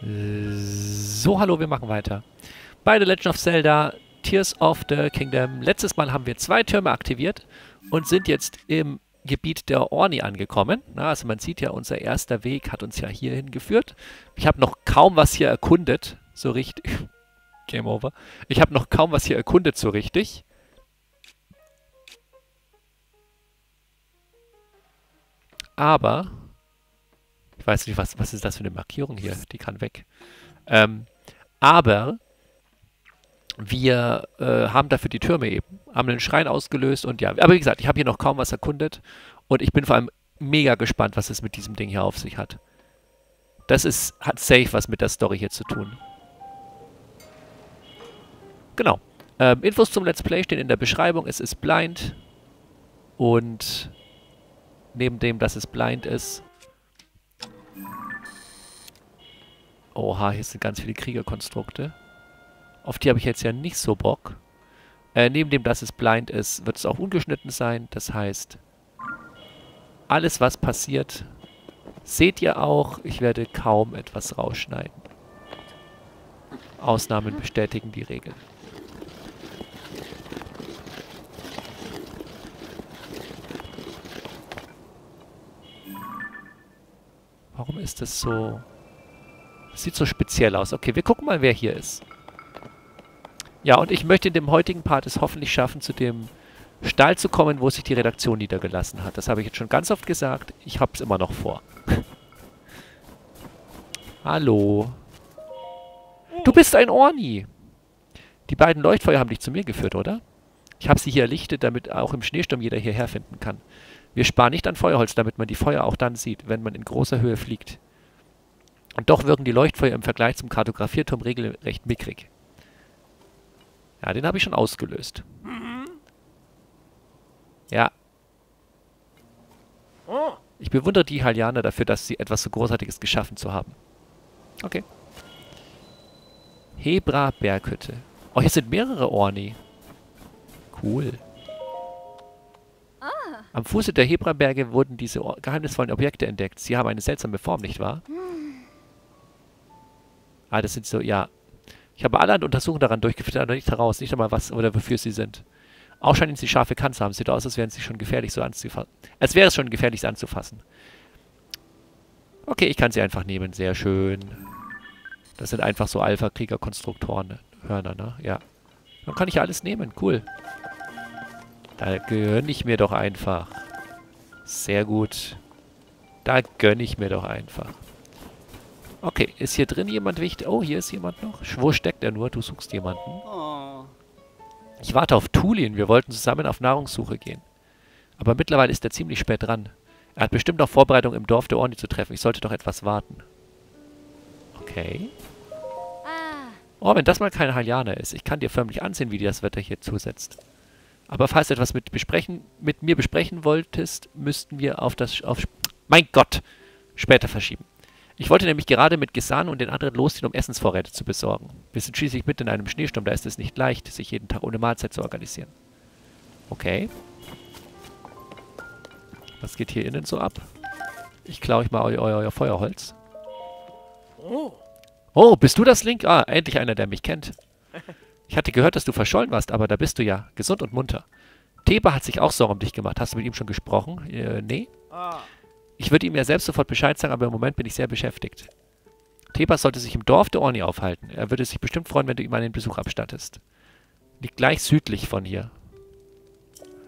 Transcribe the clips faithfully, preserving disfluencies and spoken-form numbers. So, hallo, wir machen weiter. Bei The Legend of Zelda, Tears of the Kingdom. Letztes Mal haben wir zwei Türme aktiviert und sind jetzt im Gebiet der Orni angekommen. Na, also man sieht ja, unser erster Weg hat uns ja hierhin geführt. Ich habe noch kaum was hier erkundet, so richtig. Game over. Ich habe noch kaum was hier erkundet, so richtig. Aber... ich weiß nicht, was, was ist das für eine Markierung hier? Die kann weg. Ähm, aber wir äh, haben dafür die Türme eben. Haben den Schrein ausgelöst und ja. Aber wie gesagt, ich habe hier noch kaum was erkundet. Und ich bin vor allem mega gespannt, was es mit diesem Ding hier auf sich hat. Das ist, hat safe was mit der Story hier zu tun. Genau. Ähm, Infos zum Let's Play stehen in der Beschreibung. Es ist blind. Und neben dem, dass es blind ist... Oha, hier sind ganz viele Kriegerkonstrukte. Auf die habe ich jetzt ja nicht so Bock. Äh, neben dem, dass es blind ist, wird es auch ungeschnitten sein. Das heißt, alles, was passiert, seht ihr auch. Ich werde kaum etwas rausschneiden. Ausnahmen bestätigen die Regeln. Warum ist das so... sieht so speziell aus. Okay, wir gucken mal, wer hier ist. Ja, und ich möchte in dem heutigen Part es hoffentlich schaffen, zu dem Stall zu kommen, wo sich die Redaktion niedergelassen hat. Das habe ich jetzt schon ganz oft gesagt. Ich habe es immer noch vor. Hallo. Du bist ein Orni. Die beiden Leuchtfeuer haben dich zu mir geführt, oder? Ich habe sie hier erlichtet, damit auch im Schneesturm jeder hierher finden kann. Wir sparen nicht an Feuerholz, damit man die Feuer auch dann sieht, wenn man in großer Höhe fliegt. Und doch wirken die Leuchtfeuer im Vergleich zum Kartografierturm regelrecht mickrig. Ja, den habe ich schon ausgelöst. Ja. Ich bewundere die Halianer dafür, dass sie etwas so Großartiges geschaffen zu haben. Okay. Hebra-Berghütte. Oh, hier sind mehrere Orni. Cool. Am Fuße der Hebra-Berge wurden diese geheimnisvollen Objekte entdeckt. Sie haben eine seltsame Form, nicht wahr? Ah, das sind so, ja. Ich habe allerhand Untersuchungen daran durchgeführt, aber nicht heraus, nicht einmal was oder wofür sie sind. Auch scheinen sie scharfe Kanten haben. Sieht aus, als wären sie schon gefährlich, so anzufassen. Als wäre es schon gefährlich, sie anzufassen. Okay, ich kann sie einfach nehmen. Sehr schön. Das sind einfach so Alpha-Krieger-Konstruktoren. Hörner, ne? Ja. Dann kann ich ja alles nehmen. Cool. Da gönne ich mir doch einfach. Sehr gut. Da gönne ich mir doch einfach. Okay, ist hier drin jemand wichtig? Oh, hier ist jemand noch. Wo steckt er nur? Du suchst jemanden. Oh. Ich warte auf Tulin. Wir wollten zusammen auf Nahrungssuche gehen. Aber mittlerweile ist er ziemlich spät dran. Er hat bestimmt noch Vorbereitungen im Dorf der Orni zu treffen. Ich sollte doch etwas warten. Okay. Ah. Oh, wenn das mal kein Halianer ist. Ich kann dir förmlich ansehen, wie dir das Wetter hier zusetzt. Aber falls du etwas mit, besprechen, mit mir besprechen wolltest, müssten wir auf das... auf mein Gott! Später verschieben. Ich wollte nämlich gerade mit Gesan und den anderen losziehen, um Essensvorräte zu besorgen. Wir sind schließlich mitten in einem Schneesturm, da ist es nicht leicht, sich jeden Tag ohne Mahlzeit zu organisieren. Okay. Was geht hier innen so ab? Ich klaue euch mal eu eu euer Feuerholz. Oh. Oh, bist du das, Link? Ah, endlich einer, der mich kennt. Ich hatte gehört, dass du verschollen warst, aber da bist du ja. Gesund und munter. Teba hat sich auch Sorgen um dich gemacht. Hast du mit ihm schon gesprochen? Äh, nee. Ah. Ich würde ihm ja selbst sofort Bescheid sagen, aber im Moment bin ich sehr beschäftigt. Tebas sollte sich im Dorf der Orni aufhalten. Er würde sich bestimmt freuen, wenn du ihm einen Besuch abstattest. Liegt gleich südlich von hier.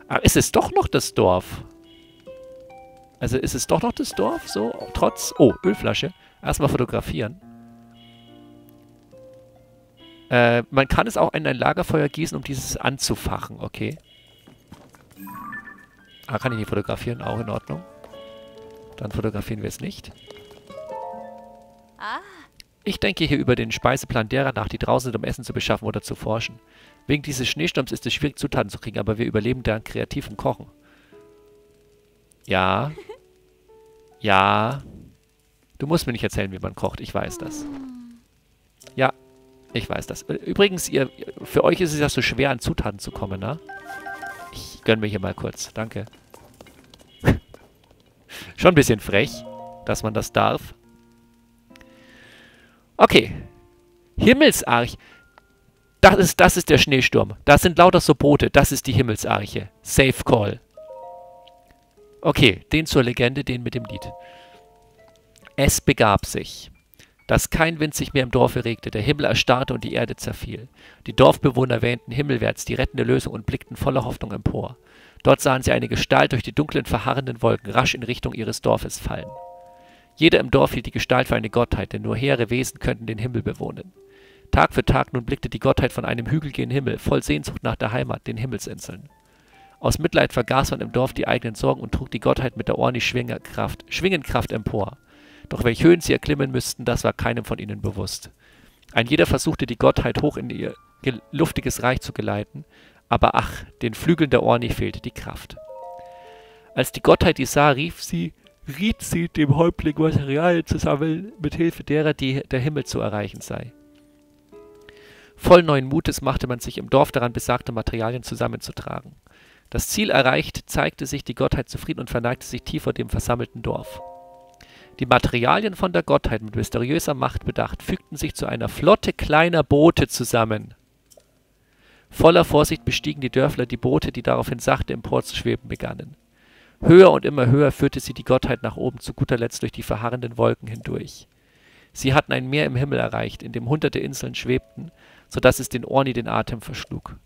Ah, ist es doch noch das Dorf? Also ist es doch noch das Dorf? So, trotz... Oh, Ölflasche. Erstmal fotografieren. Äh, man kann es auch in ein Lagerfeuer gießen, um dieses anzufachen. Okay. Ah, kann ich nicht fotografieren? Auch in Ordnung. Dann fotografieren wir es nicht. Ich denke hier über den Speiseplan derer nach, die draußen sind, um Essen zu beschaffen oder zu forschen. Wegen dieses Schneesturms ist es schwierig, Zutaten zu kriegen, aber wir überleben dank kreativem Kochen. Ja. Ja. Du musst mir nicht erzählen, wie man kocht. Ich weiß das. Ja, ich weiß das. Übrigens, ihr, für euch ist es ja so schwer, an Zutaten zu kommen, ne? Ich gönn mir hier mal kurz. Danke. Schon ein bisschen frech, dass man das darf. Okay. Himmelsarche. Das ist, das ist der Schneesturm. Das sind lauter so Boote. Das ist die Himmelsarche. Safe Call. Okay, den zur Legende, den mit dem Lied. Es begab sich, dass kein Wind sich mehr im Dorfe regte. Der Himmel erstarrte und die Erde zerfiel. Die Dorfbewohner wähnten himmelwärts die rettende Lösung und blickten voller Hoffnung empor. Dort sahen sie eine Gestalt durch die dunklen, verharrenden Wolken rasch in Richtung ihres Dorfes fallen. Jeder im Dorf hielt die Gestalt für eine Gottheit, denn nur hehre Wesen könnten den Himmel bewohnen. Tag für Tag nun blickte die Gottheit von einem Hügel gen Himmel, voll Sehnsucht nach der Heimat, den Himmelsinseln. Aus Mitleid vergaß man im Dorf die eigenen Sorgen und trug die Gottheit mit der Orni Schwingenkraft, Schwingenkraft empor. Doch welche Höhen sie erklimmen müssten, das war keinem von ihnen bewusst. Ein jeder versuchte, die Gottheit hoch in ihr luftiges Reich zu geleiten, aber ach, den Flügeln der Orni fehlte die Kraft. Als die Gottheit dies sah, rief sie, riet sie, dem Häuptling Material zu sammeln, mit Hilfe derer, die der Himmel zu erreichen sei. Voll neuen Mutes machte man sich im Dorf daran, besagte Materialien zusammenzutragen. Das Ziel erreicht, zeigte sich die Gottheit zufrieden und verneigte sich tief vor dem versammelten Dorf. Die Materialien von der Gottheit mit mysteriöser Macht bedacht, fügten sich zu einer Flotte kleiner Boote zusammen. Voller Vorsicht bestiegen die Dörfler die Boote, die daraufhin sachte emporzuschweben begannen. Höher und immer höher führte sie die Gottheit nach oben, zu guter Letzt durch die verharrenden Wolken hindurch. Sie hatten ein Meer im Himmel erreicht, in dem hunderte Inseln schwebten, sodass es den Orni den Atem verschlug.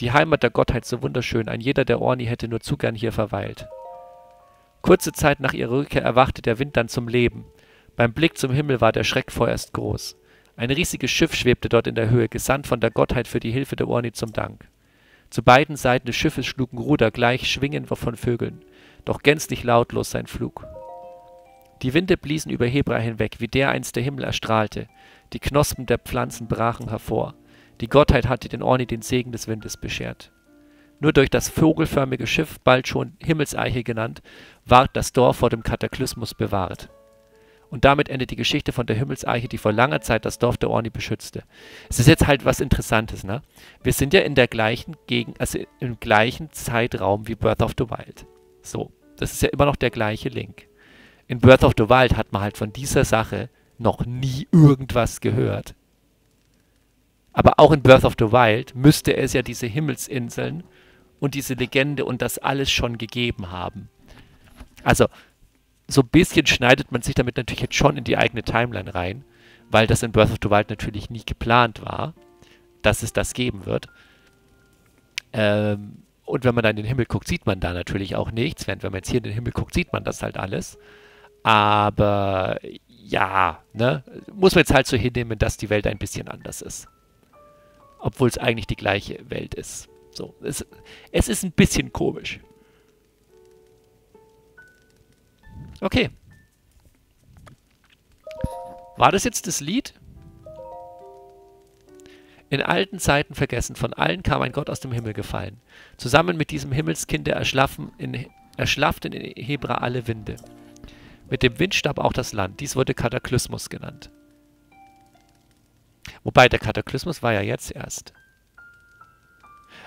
Die Heimat der Gottheit so wunderschön, ein jeder der Orni hätte nur zu gern hier verweilt. Kurze Zeit nach ihrer Rückkehr erwachte der Wind dann zum Leben. Beim Blick zum Himmel war der Schreck vorerst groß. Ein riesiges Schiff schwebte dort in der Höhe, gesandt von der Gottheit für die Hilfe der Orni zum Dank. Zu beiden Seiten des Schiffes schlugen Ruder, gleich Schwingen von Vögeln, doch gänzlich lautlos sein Flug. Die Winde bliesen über Hebra hinweg, wie der einst der Himmel erstrahlte. Die Knospen der Pflanzen brachen hervor. Die Gottheit hatte den Orni den Segen des Windes beschert. Nur durch das vogelförmige Schiff, bald schon Himmelseiche genannt, ward das Dorf vor dem Kataklysmus bewahrt. Und damit endet die Geschichte von der Himmelseiche, die vor langer Zeit das Dorf der Orni beschützte. Es ist jetzt halt was Interessantes, ne? Wir sind ja in der gleichen Gegend, also im gleichen Zeitraum wie Breath of the Wild. So, das ist ja immer noch der gleiche Link. In Breath of the Wild hat man halt von dieser Sache noch nie irgendwas gehört. Aber auch in Breath of the Wild müsste es ja diese Himmelsinseln und diese Legende und das alles schon gegeben haben. Also, so ein bisschen schneidet man sich damit natürlich jetzt schon in die eigene Timeline rein, weil das in Breath of the Wild natürlich nie geplant war, dass es das geben wird. Ähm, und wenn man da in den Himmel guckt, sieht man da natürlich auch nichts, während wenn man jetzt hier in den Himmel guckt, sieht man das halt alles. Aber ja, ne, muss man jetzt halt so hinnehmen, dass die Welt ein bisschen anders ist. Obwohl es eigentlich die gleiche Welt ist. So, es, es ist ein bisschen komisch. Okay. War das jetzt das Lied? In alten Zeiten vergessen, von allen kam ein Gott aus dem Himmel gefallen. Zusammen mit diesem Himmelskinde erschlaffen in, erschlafften in Hebra alle Winde. Mit dem Wind starb auch das Land. Dies wurde Kataklysmus genannt. Wobei, der Kataklysmus war ja jetzt erst.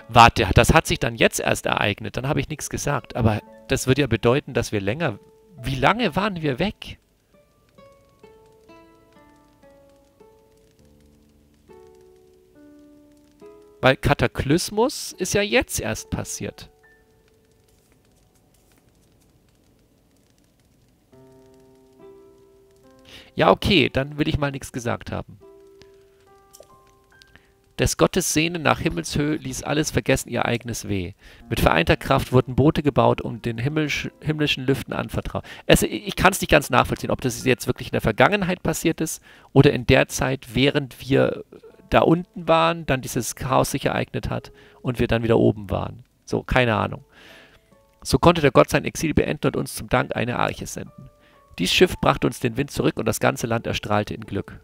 Warte, das hat sich dann jetzt erst ereignet. Dann habe ich nichts gesagt. Aber das würde ja bedeuten, dass wir länger... Wie lange waren wir weg? Weil Kataklysmus ist ja jetzt erst passiert. Ja, okay, dann will ich mal nichts gesagt haben. Des Gottes Sehnen nach Himmelshöhe ließ alles vergessen ihr eigenes Weh. Mit vereinter Kraft wurden Boote gebaut, um den himmlisch, himmlischen Lüften anvertrauen. Also ich kann es nicht ganz nachvollziehen, ob das jetzt wirklich in der Vergangenheit passiert ist oder in der Zeit, während wir da unten waren, dann dieses Chaos sich ereignet hat und wir dann wieder oben waren. So, keine Ahnung. So konnte der Gott sein Exil beenden und uns zum Dank eine Arche senden. Dies Schiff brachte uns den Wind zurück und das ganze Land erstrahlte in Glück.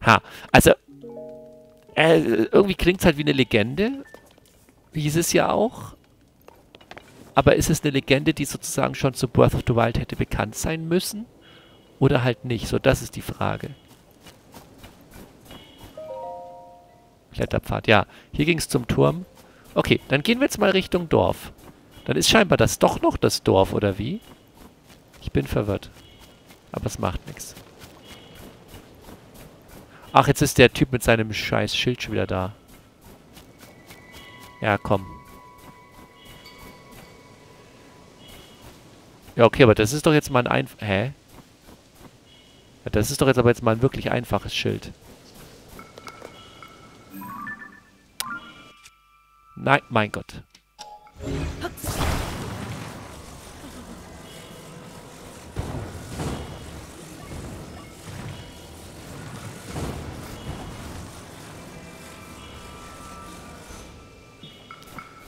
Ha, also... Äh, irgendwie klingt es halt wie eine Legende, hieß es ja auch, aber ist es eine Legende, die sozusagen schon zu Breath of the Wild hätte bekannt sein müssen oder halt nicht? So, das ist die Frage. Kletterpfad, ja, hier ging es zum Turm. Okay, dann gehen wir jetzt mal Richtung Dorf. Dann ist scheinbar das doch noch das Dorf, oder wie? Ich bin verwirrt, aber es macht nichts. Ach, jetzt ist der Typ mit seinem scheiß Schild schon wieder da. Ja, komm. Ja, okay, aber das ist doch jetzt mal ein einfach... Hä? Ja, das ist doch jetzt aber jetzt mal ein wirklich einfaches Schild. Nein, mein Gott.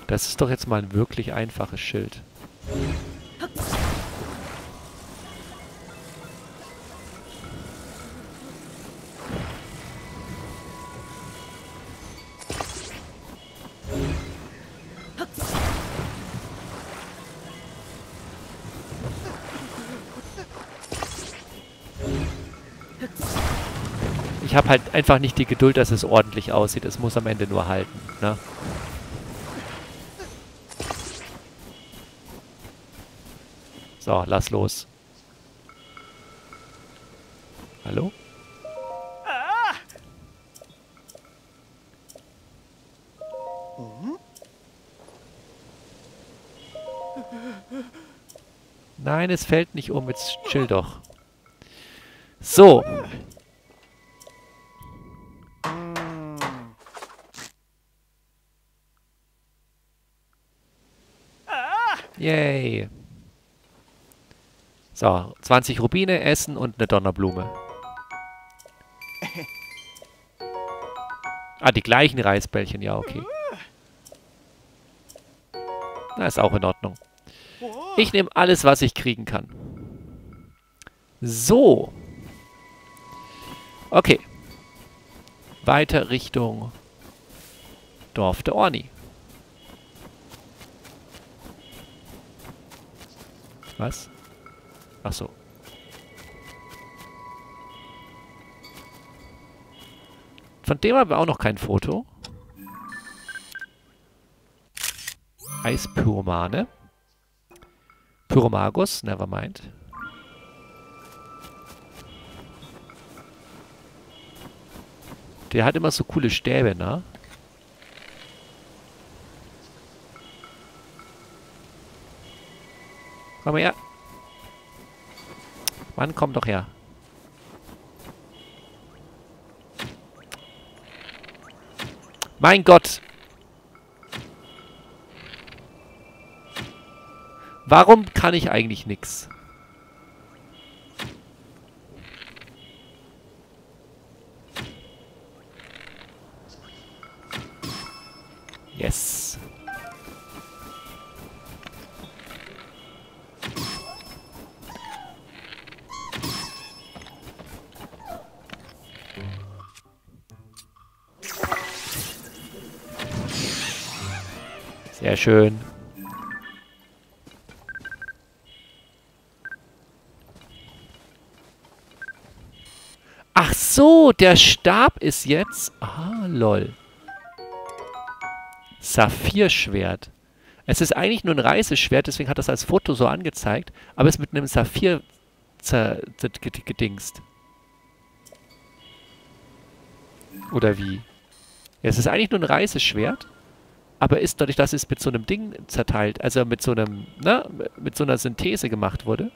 Das ist doch jetzt mal ein wirklich einfaches Schild. Ich habe halt einfach nicht die Geduld, dass es ordentlich aussieht. Es muss am Ende nur halten, ne? So, lass los. Hallo? Ah. Mhm. Nein, es fällt nicht um. Jetzt chill doch. So. Ah. Yay. So, zwanzig Rubine, Essen und eine Donnerblume. Ah, die gleichen Reisbällchen, ja, okay. Na, ist auch in Ordnung. Ich nehme alles, was ich kriegen kann. So. Okay. Weiter Richtung Dorf der Orni. Was? Ach so. Von dem haben wir auch noch kein Foto. Eispyromane. Pyromagus, nevermind. Der hat immer so coole Stäbe, ne? Komm mal her. Mann, komm doch her. Mein Gott! Warum kann ich eigentlich nichts? Yes. Sehr schön. Ach so, der Stab ist jetzt... Ah, lol. Saphirschwert. Es ist eigentlich nur ein Reiseschwert, deswegen hat das als Foto so angezeigt, aber es ist mit einem Saphir gedingst. Oder wie? Es ist eigentlich nur ein Reiseschwert, aber ist dadurch, dass es mit so einem Ding zerteilt, also mit so einem, ne, mit so einer Synthese gemacht wurde.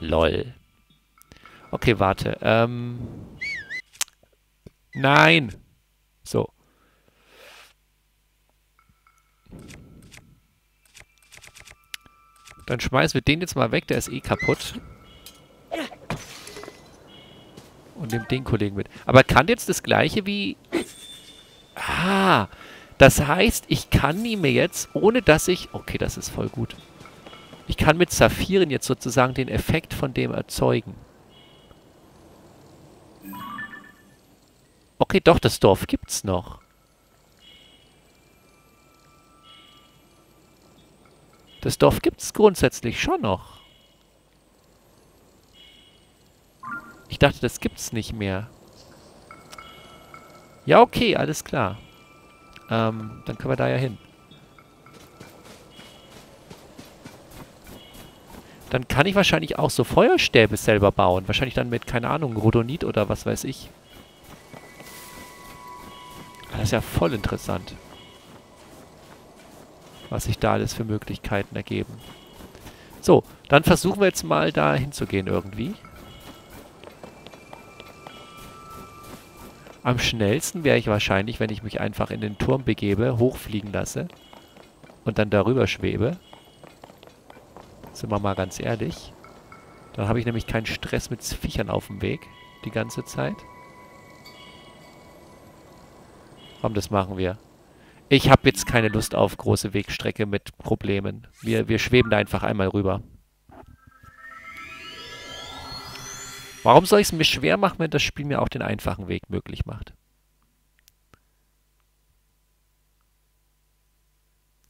Lol. Okay, warte. Ähm. Nein! So. Dann schmeißen wir den jetzt mal weg, der ist eh kaputt. Und nehmen den Kollegen mit. Aber kann jetzt das gleiche wie... Ah! Das heißt, ich kann die mir jetzt, ohne dass ich... Okay, das ist voll gut. Ich kann mit Saphiren jetzt sozusagen den Effekt von dem erzeugen. Okay, doch, das Dorf gibt's noch. Das Dorf gibt's grundsätzlich schon noch. Ich dachte, das gibt's nicht mehr. Ja, okay, alles klar. Ähm, dann können wir da ja hin. Dann kann ich wahrscheinlich auch so Feuerstäbe selber bauen. Wahrscheinlich dann mit, keine Ahnung, Rhodonit oder was weiß ich. Das ist ja voll interessant, was sich da alles für Möglichkeiten ergeben. So, dann versuchen wir jetzt mal da hinzugehen irgendwie. Am schnellsten wäre ich wahrscheinlich, wenn ich mich einfach in den Turm begebe, hochfliegen lasse und dann darüber schwebe. Sind wir mal ganz ehrlich. Dann habe ich nämlich keinen Stress mit Viechern auf dem Weg die ganze Zeit. Komm, das machen wir. Ich habe jetzt keine Lust auf große Wegstrecke mit Problemen. Wir, wir schweben da einfach einmal rüber. Warum soll ich es mir schwer machen, wenn das Spiel mir auch den einfachen Weg möglich macht?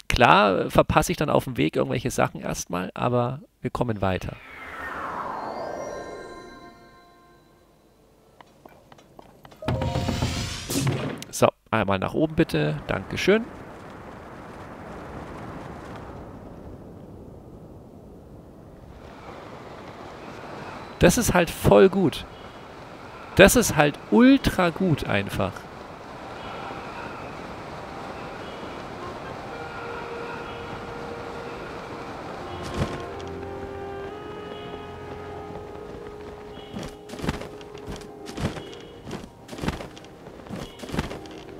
Klar verpasse ich dann auf dem Weg irgendwelche Sachen erstmal, aber wir kommen weiter. So, einmal nach oben bitte. Dankeschön. Das ist halt voll gut. Das ist halt ultra gut einfach.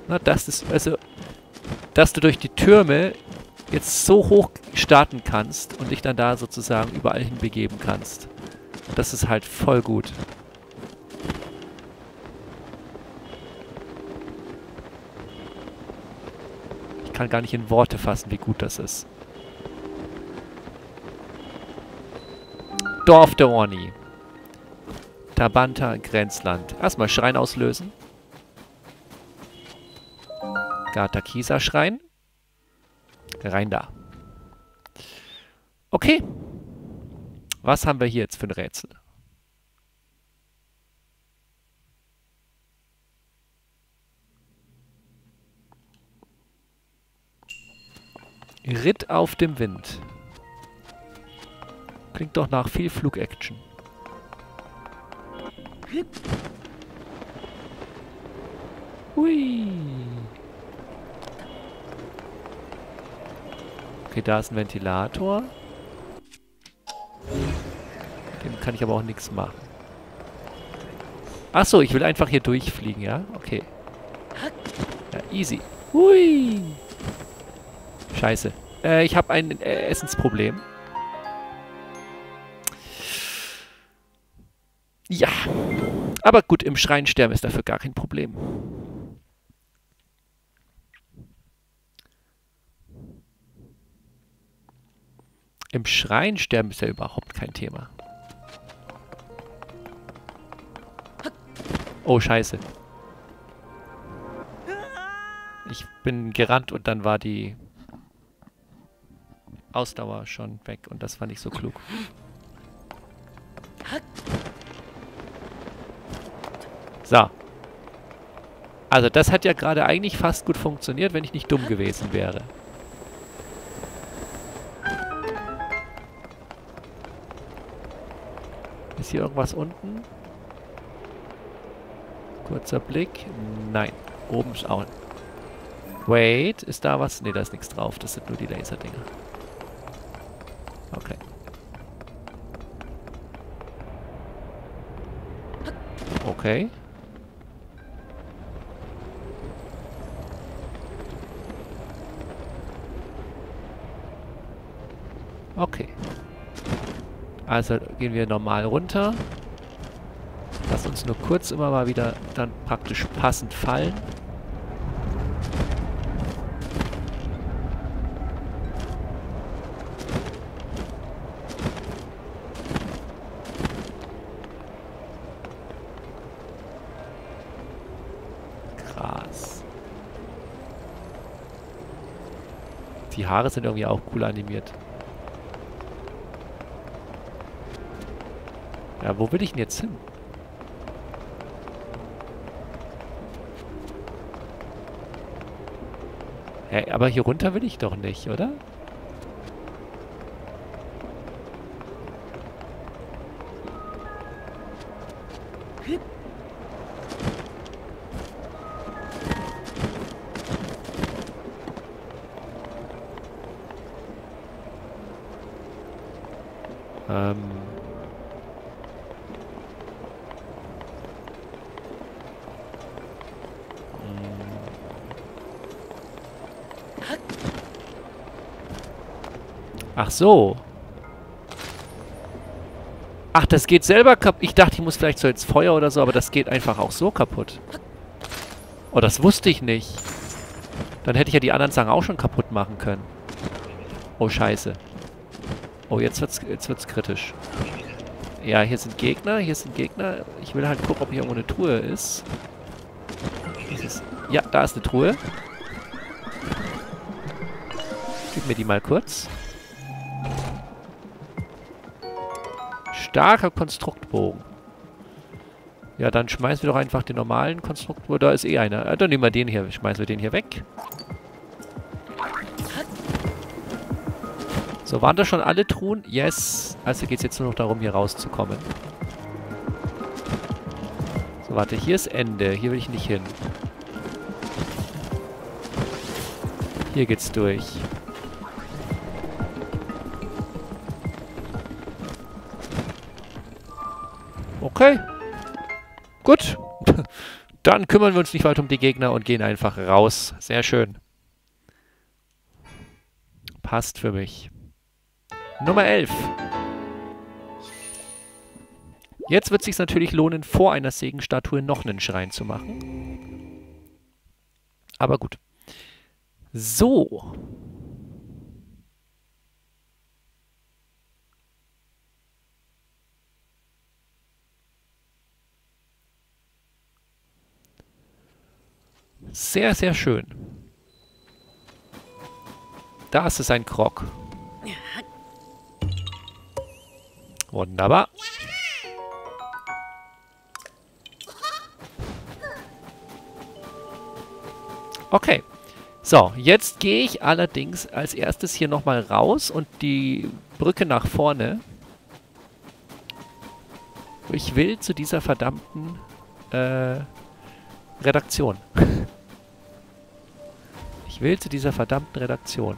Na, das ist, also, dass du durch die Türme jetzt so hoch starten kannst und dich dann da sozusagen überall hin begeben kannst. Das ist halt voll gut. Ich kann gar nicht in Worte fassen, wie gut das ist. Dorf der Orni. Tabantha Grenzland. Erstmal Schrein auslösen. Gatakiesa-Schrein. Rein da. Okay. Was haben wir hier jetzt für ein Rätsel? Ritt auf dem Wind. Klingt doch nach viel Flugaction. Hui. Okay, da ist ein Ventilator. Dem kann ich aber auch nichts machen. Achso, ich will einfach hier durchfliegen, ja? Okay. Ja, easy. Hui. Scheiße. Äh, ich habe ein äh, Essensproblem. Ja. Aber gut, im Schrein sterben ist dafür gar kein Problem. Im Schrein sterben ist ja überhaupt kein Thema. Oh, scheiße. Ich bin gerannt und dann war die Ausdauer schon weg und das war nicht so klug. So. Also das hat ja gerade eigentlich fast gut funktioniert, wenn ich nicht dumm gewesen wäre. Ist hier irgendwas unten? Kurzer Blick. Nein. Oben schauen. Wait. Ist da was? Ne, da ist nichts drauf. Das sind nur die Laserdinger. Okay. Okay. Okay. Also gehen wir normal runter. Lass uns nur kurz immer mal wieder dann praktisch passend fallen. Krass. Die Haare sind irgendwie auch cool animiert. Ja, wo will ich denn jetzt hin? Hä, aber hier runter will ich doch nicht, oder? Ähm. Ach so. Ach, das geht selber kaputt. Ich dachte, ich muss vielleicht so ins Feuer oder so, aber das geht einfach auch so kaputt. Oh, das wusste ich nicht. Dann hätte ich ja die anderen Sachen auch schon kaputt machen können. Oh, scheiße. Oh, jetzt wird's, jetzt wird's kritisch. Ja, hier sind Gegner, hier sind Gegner. Ich will halt gucken, ob hier irgendwo eine Truhe ist. Dieses, ja, da ist eine Truhe. Gib mir die mal kurz. Starker Konstruktbogen. Ja, dann schmeißen wir doch einfach den normalen Konstruktbogen. Da ist eh einer. Dann nehmen wir den hier. Schmeißen wir den hier weg. So, waren da schon alle Truhen? Yes. Also geht es jetzt nur noch darum, hier rauszukommen. So, warte. Hier ist Ende. Hier will ich nicht hin. Hier geht's durch. Okay. Gut. Dann kümmern wir uns nicht weiter um die Gegner und gehen einfach raus. Sehr schön. Passt für mich. Nummer elf. Jetzt wird es sich natürlich lohnen, vor einer Segenstatue noch einen Schrein zu machen. Aber gut. So. Sehr, sehr schön. Da ist es ein Krog. Wunderbar. Okay. So, jetzt gehe ich allerdings als erstes hier nochmal raus und die Brücke nach vorne. Ich will zu dieser verdammten äh, Redaktion. Ich will zu dieser verdammten Redaktion.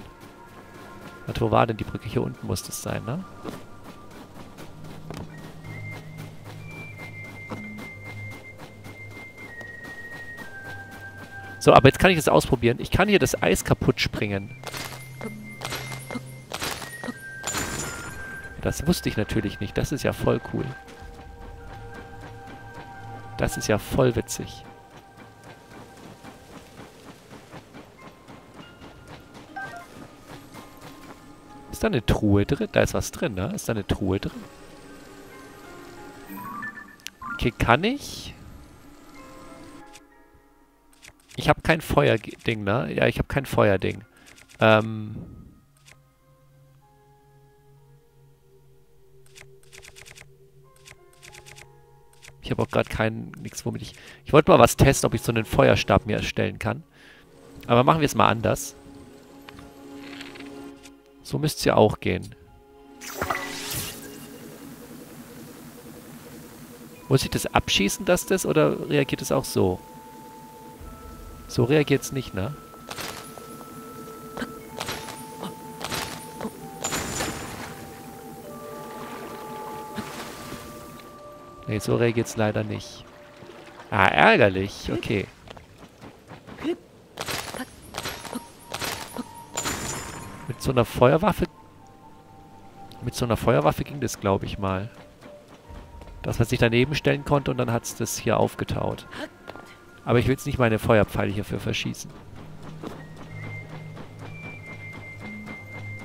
Warte, wo war denn die Brücke? Hier unten muss das sein, ne? So, aber jetzt kann ich das ausprobieren. Ich kann hier das Eis kaputt springen. Das wusste ich natürlich nicht. Das ist ja voll cool. Das ist ja voll witzig. Ist da eine Truhe drin? Da ist was drin, ne? Ist da eine Truhe drin? Okay, kann ich? Ich habe kein Feuerding, ne? Ja, ich habe kein Feuerding. Ähm. Ich habe auch gerade kein... Nichts, womit ich... Ich wollte mal was testen, ob ich so einen Feuerstab mir erstellen kann. Aber machen wir es mal anders. So müsste es ja auch gehen. Muss ich das abschießen, dass das, oder reagiert es auch so? So reagiert's nicht, ne? Ne, so reagiert's leider nicht. Ah, ärgerlich. Okay. Mit so einer Feuerwaffe... Mit so einer Feuerwaffe ging das, glaube ich, mal. Dass man sich daneben stellen konnte und dann hat's das hier aufgetaut. Aber ich will jetzt nicht meine Feuerpfeile hierfür verschießen.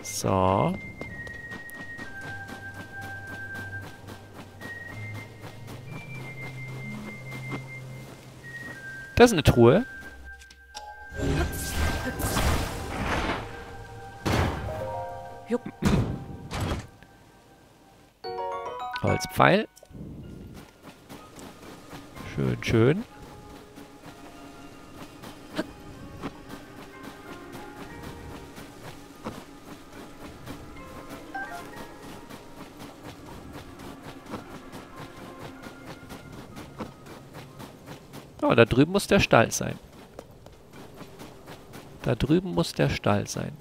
So. Das ist eine Truhe. Holzpfeil. Schön, schön. Ja, da drüben muss der Stall sein. Da drüben muss der Stall sein.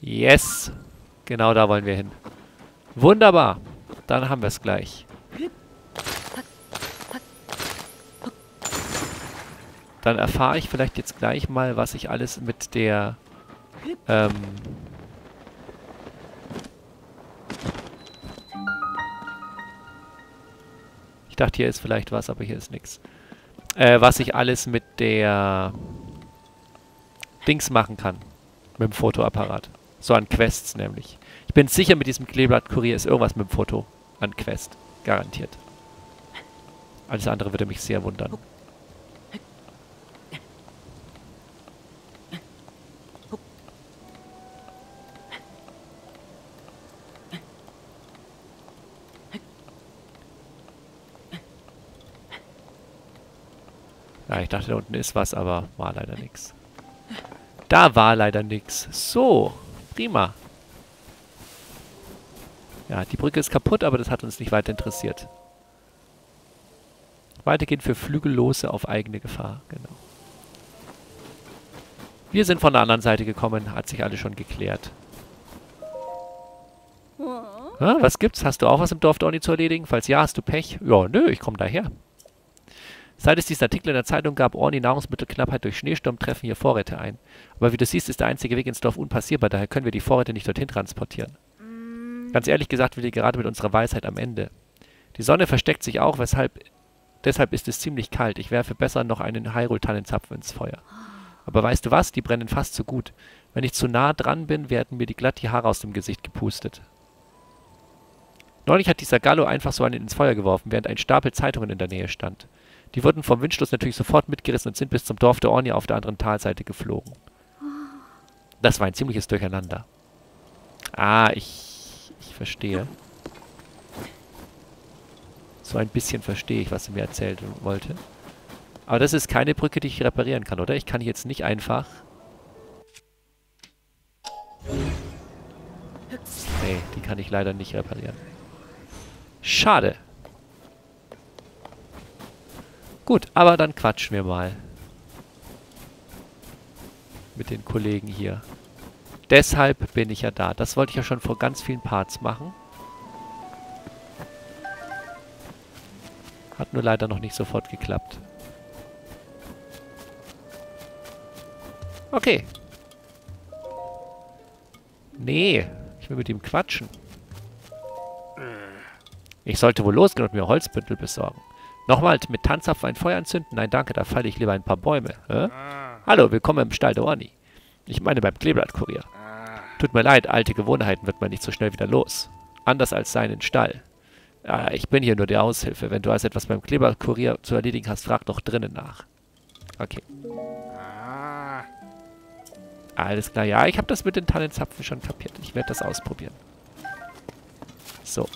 Yes! Genau da wollen wir hin. Wunderbar! Dann haben wir es gleich. Dann erfahre ich vielleicht jetzt gleich mal, was ich alles mit der ähm, ich dachte, hier ist vielleicht was, aber hier ist nichts. Äh, was ich alles mit der Dings machen kann. Mit dem Fotoapparat. So an Quests nämlich. Ich bin sicher, mit diesem Kleeblatt-Kurier ist irgendwas mit dem Foto an Quest. Garantiert. Alles andere würde mich sehr wundern. Ja, ich dachte, da unten ist was, aber war leider nichts. Da war leider nichts. So. Prima. Ja, die Brücke ist kaputt, aber das hat uns nicht weiter interessiert. Weitergehen für Flügellose auf eigene Gefahr. Genau. Wir sind von der anderen Seite gekommen. Hat sich alles schon geklärt. Ha, was gibt's? Hast du auch was im Dorf der Orni zu erledigen? Falls ja, hast du Pech? Ja, nö, ich komme daher. Seit es diesen Artikel in der Zeitung gab, Orni Nahrungsmittelknappheit durch Schneesturm, treffen hier Vorräte ein. Aber wie du siehst, ist der einzige Weg ins Dorf unpassierbar, daher können wir die Vorräte nicht dorthin transportieren. Ganz ehrlich gesagt, wir liegen gerade mit unserer Weisheit am Ende. Die Sonne versteckt sich auch, weshalb deshalb ist es ziemlich kalt. Ich werfe besser noch einen Hyrule-Tannenzapfen ins Feuer. Aber weißt du was? Die brennen fast so gut. Wenn ich zu nah dran bin, werden mir die glatt die Haare aus dem Gesicht gepustet. Neulich hat dieser Gallo einfach so einen ins Feuer geworfen, während ein Stapel Zeitungen in der Nähe stand. Die wurden vom Windstoß natürlich sofort mitgerissen und sind bis zum Dorf der Orni auf der anderen Talseite geflogen. Das war ein ziemliches Durcheinander. Ah, ich, ich verstehe. So ein bisschen verstehe ich, was sie mir erzählt wollte. Aber das ist keine Brücke, die ich reparieren kann, oder? Ich kann jetzt nicht einfach... Nee, die kann ich leider nicht reparieren. Schade. Gut, aber dann quatschen wir mal. Mit den Kollegen hier. Deshalb bin ich ja da. Das wollte ich ja schon vor ganz vielen Parts machen. Hat nur leider noch nicht sofort geklappt. Okay. Nee, ich will mit ihm quatschen. Ich sollte wohl losgehen und mir Holzbündel besorgen. Nochmal, mit Tanzapfen ein Feuer anzünden? Nein, danke, da falle ich lieber ein paar Bäume. Hä? Hallo, willkommen im Stall der Orni. Ich meine beim Kleeblatt-Kurier. Tut mir leid, alte Gewohnheiten wird man nicht so schnell wieder los. Anders als seinen Stall. Ah, ich bin hier nur die Aushilfe. Wenn du also etwas beim Kleeblatt-Kurier zu erledigen hast, frag doch drinnen nach. Okay. Alles klar, ja, ich habe das mit den Tannenzapfen schon kapiert. Ich werde das ausprobieren. So.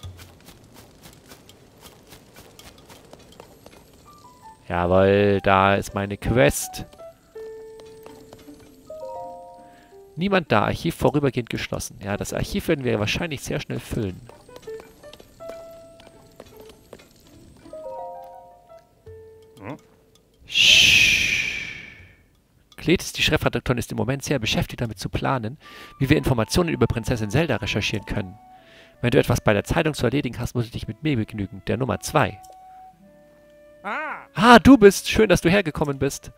Jawohl, da ist meine Quest. Niemand da. Archiv vorübergehend geschlossen. Ja, das Archiv werden wir wahrscheinlich sehr schnell füllen. Hm? Kletis, die Chefredakteurin, ist im Moment sehr beschäftigt damit zu planen, wie wir Informationen über Prinzessin Zelda recherchieren können. Wenn du etwas bei der Zeitung zu erledigen hast, musst du dich mit mir begnügen, der Nummer zwei. Ah, du bist. Schön, dass du hergekommen bist.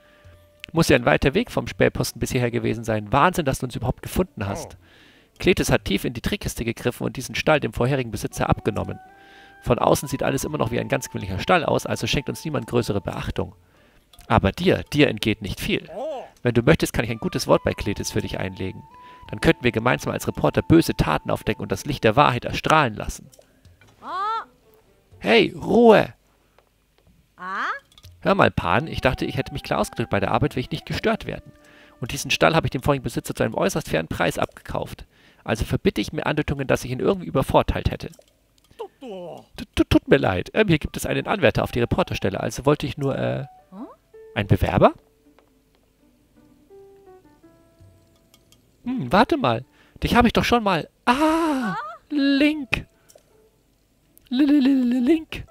Muss ja ein weiter Weg vom Spähposten bis hierher gewesen sein. Wahnsinn, dass du uns überhaupt gefunden hast. Kletis hat tief in die Trickkiste gegriffen und diesen Stall dem vorherigen Besitzer abgenommen. Von außen sieht alles immer noch wie ein ganz gewöhnlicher Stall aus, also schenkt uns niemand größere Beachtung. Aber dir, dir entgeht nicht viel. Wenn du möchtest, kann ich ein gutes Wort bei Kletis für dich einlegen. Dann könnten wir gemeinsam als Reporter böse Taten aufdecken und das Licht der Wahrheit erstrahlen lassen. Hey, Ruhe! Hör mal, Pan, ich dachte, ich hätte mich klar ausgedrückt, bei der Arbeit will ich nicht gestört werden. Und diesen Stall habe ich dem vorigen Besitzer zu einem äußerst fairen Preis abgekauft. Also verbitte ich mir Andeutungen, dass ich ihn irgendwie übervorteilt hätte. Tut mir leid, ähm, hier gibt es einen Anwärter auf die Reporterstelle, also wollte ich nur, äh... Ein Bewerber? Hm, warte mal. Dich habe ich doch schon mal... Ah! Link! Link!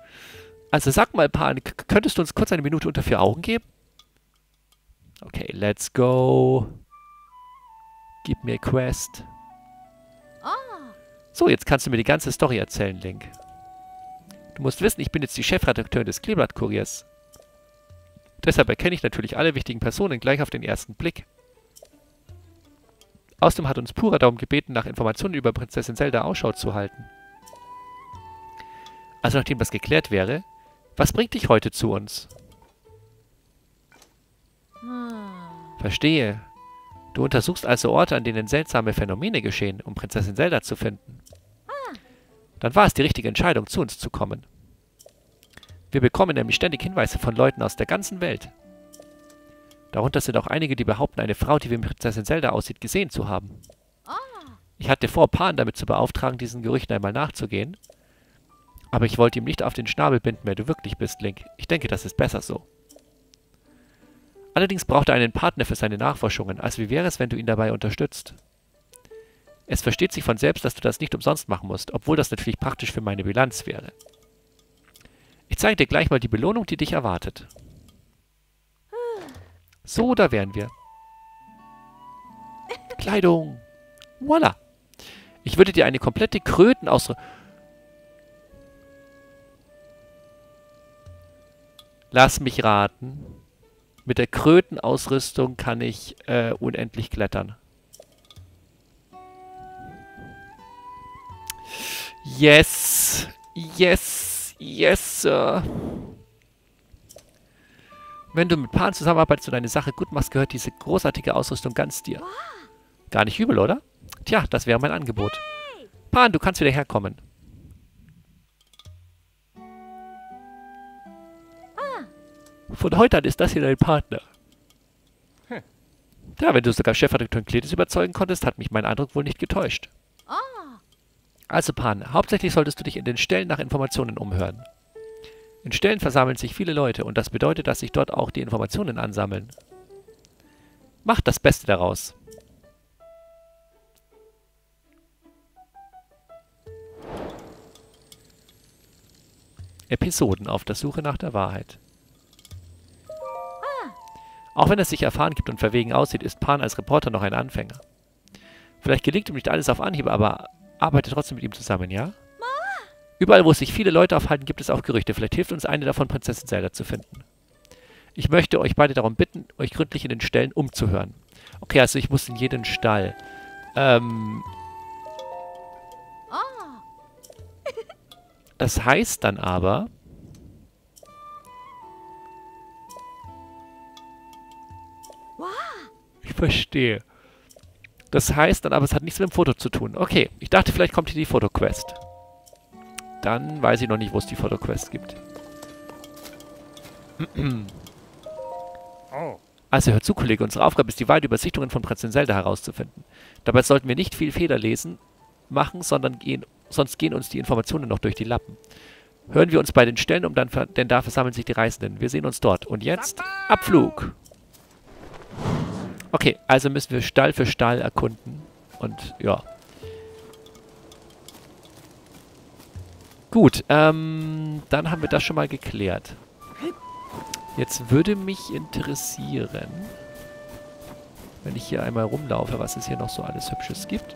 Also sag mal, Pan, könntest du uns kurz eine Minute unter vier Augen geben? Okay, let's go. Gib mir Quest. So, jetzt kannst du mir die ganze Story erzählen, Link. Du musst wissen, ich bin jetzt die Chefredakteurin des Kleeblatt-Kuriers. Deshalb erkenne ich natürlich alle wichtigen Personen gleich auf den ersten Blick. Außerdem hat uns Purah darum gebeten, nach Informationen über Prinzessin Zelda Ausschau zu halten. Also nachdem das geklärt wäre, was bringt dich heute zu uns? Verstehe. Du untersuchst also Orte, an denen seltsame Phänomene geschehen, um Prinzessin Zelda zu finden. Dann war es die richtige Entscheidung, zu uns zu kommen. Wir bekommen nämlich ständig Hinweise von Leuten aus der ganzen Welt. Darunter sind auch einige, die behaupten, eine Frau, die wie Prinzessin Zelda aussieht, gesehen zu haben. Ich hatte vor, Pan damit zu beauftragen, diesen Gerüchten einmal nachzugehen. Aber ich wollte ihm nicht auf den Schnabel binden, wer du wirklich bist, Link. Ich denke, das ist besser so. Allerdings braucht er einen Partner für seine Nachforschungen, also wie wäre es, wenn du ihn dabei unterstützt? Es versteht sich von selbst, dass du das nicht umsonst machen musst, obwohl das natürlich praktisch für meine Bilanz wäre. Ich zeige dir gleich mal die Belohnung, die dich erwartet. So, da wären wir. Kleidung. Voila. Ich würde dir eine komplette Krötenausrüstung... Lass mich raten. Mit der Krötenausrüstung kann ich äh, unendlich klettern. Yes! Yes! Yes, Sir! Wenn du mit Pan zusammenarbeitest und deine Sache gut machst, gehört diese großartige Ausrüstung ganz dir. Gar nicht übel, oder? Tja, das wäre mein Angebot. Pan, du kannst wieder herkommen. Von heute an ist das hier dein Partner. Hm. Ja, wenn du sogar Chefredakteur Kletis überzeugen konntest, hat mich mein Eindruck wohl nicht getäuscht. Oh. Also Pan, hauptsächlich solltest du dich in den Stellen nach Informationen umhören. In Stellen versammeln sich viele Leute und das bedeutet, dass sich dort auch die Informationen ansammeln. Mach das Beste daraus. Episoden auf der Suche nach der Wahrheit. Auch wenn es sich erfahren gibt und verwegen aussieht, ist Pan als Reporter noch ein Anfänger. Vielleicht gelingt ihm nicht alles auf Anhieb, aber arbeite trotzdem mit ihm zusammen, ja? Mama. Überall, wo sich viele Leute aufhalten, gibt es auch Gerüchte. Vielleicht hilft uns eine davon, Prinzessin Zelda zu finden. Ich möchte euch beide darum bitten, euch gründlich in den Ställen umzuhören. Okay, also ich muss in jeden Stall. Ähm... Oh. Das heißt dann aber... Ich verstehe. Das heißt dann aber, es hat nichts mit dem Foto zu tun. Okay, ich dachte, vielleicht kommt hier die Fotoquest. Dann weiß ich noch nicht, wo es die Fotoquest gibt. Also hört zu, Kollege, unsere Aufgabe ist, die weite Übersichtungen von Prinzessin Zelda herauszufinden. Dabei sollten wir nicht viel Federlesen machen, sondern gehen, sonst gehen uns die Informationen noch durch die Lappen. Hören wir uns bei den Stellen um, dann, denn da versammeln sich die Reisenden. Wir sehen uns dort. Und jetzt Abflug! Okay, also müssen wir Stall für Stall erkunden. Und, ja. Gut, ähm, dann haben wir das schon mal geklärt. Jetzt würde mich interessieren, wenn ich hier einmal rumlaufe, was es hier noch so alles Hübsches gibt.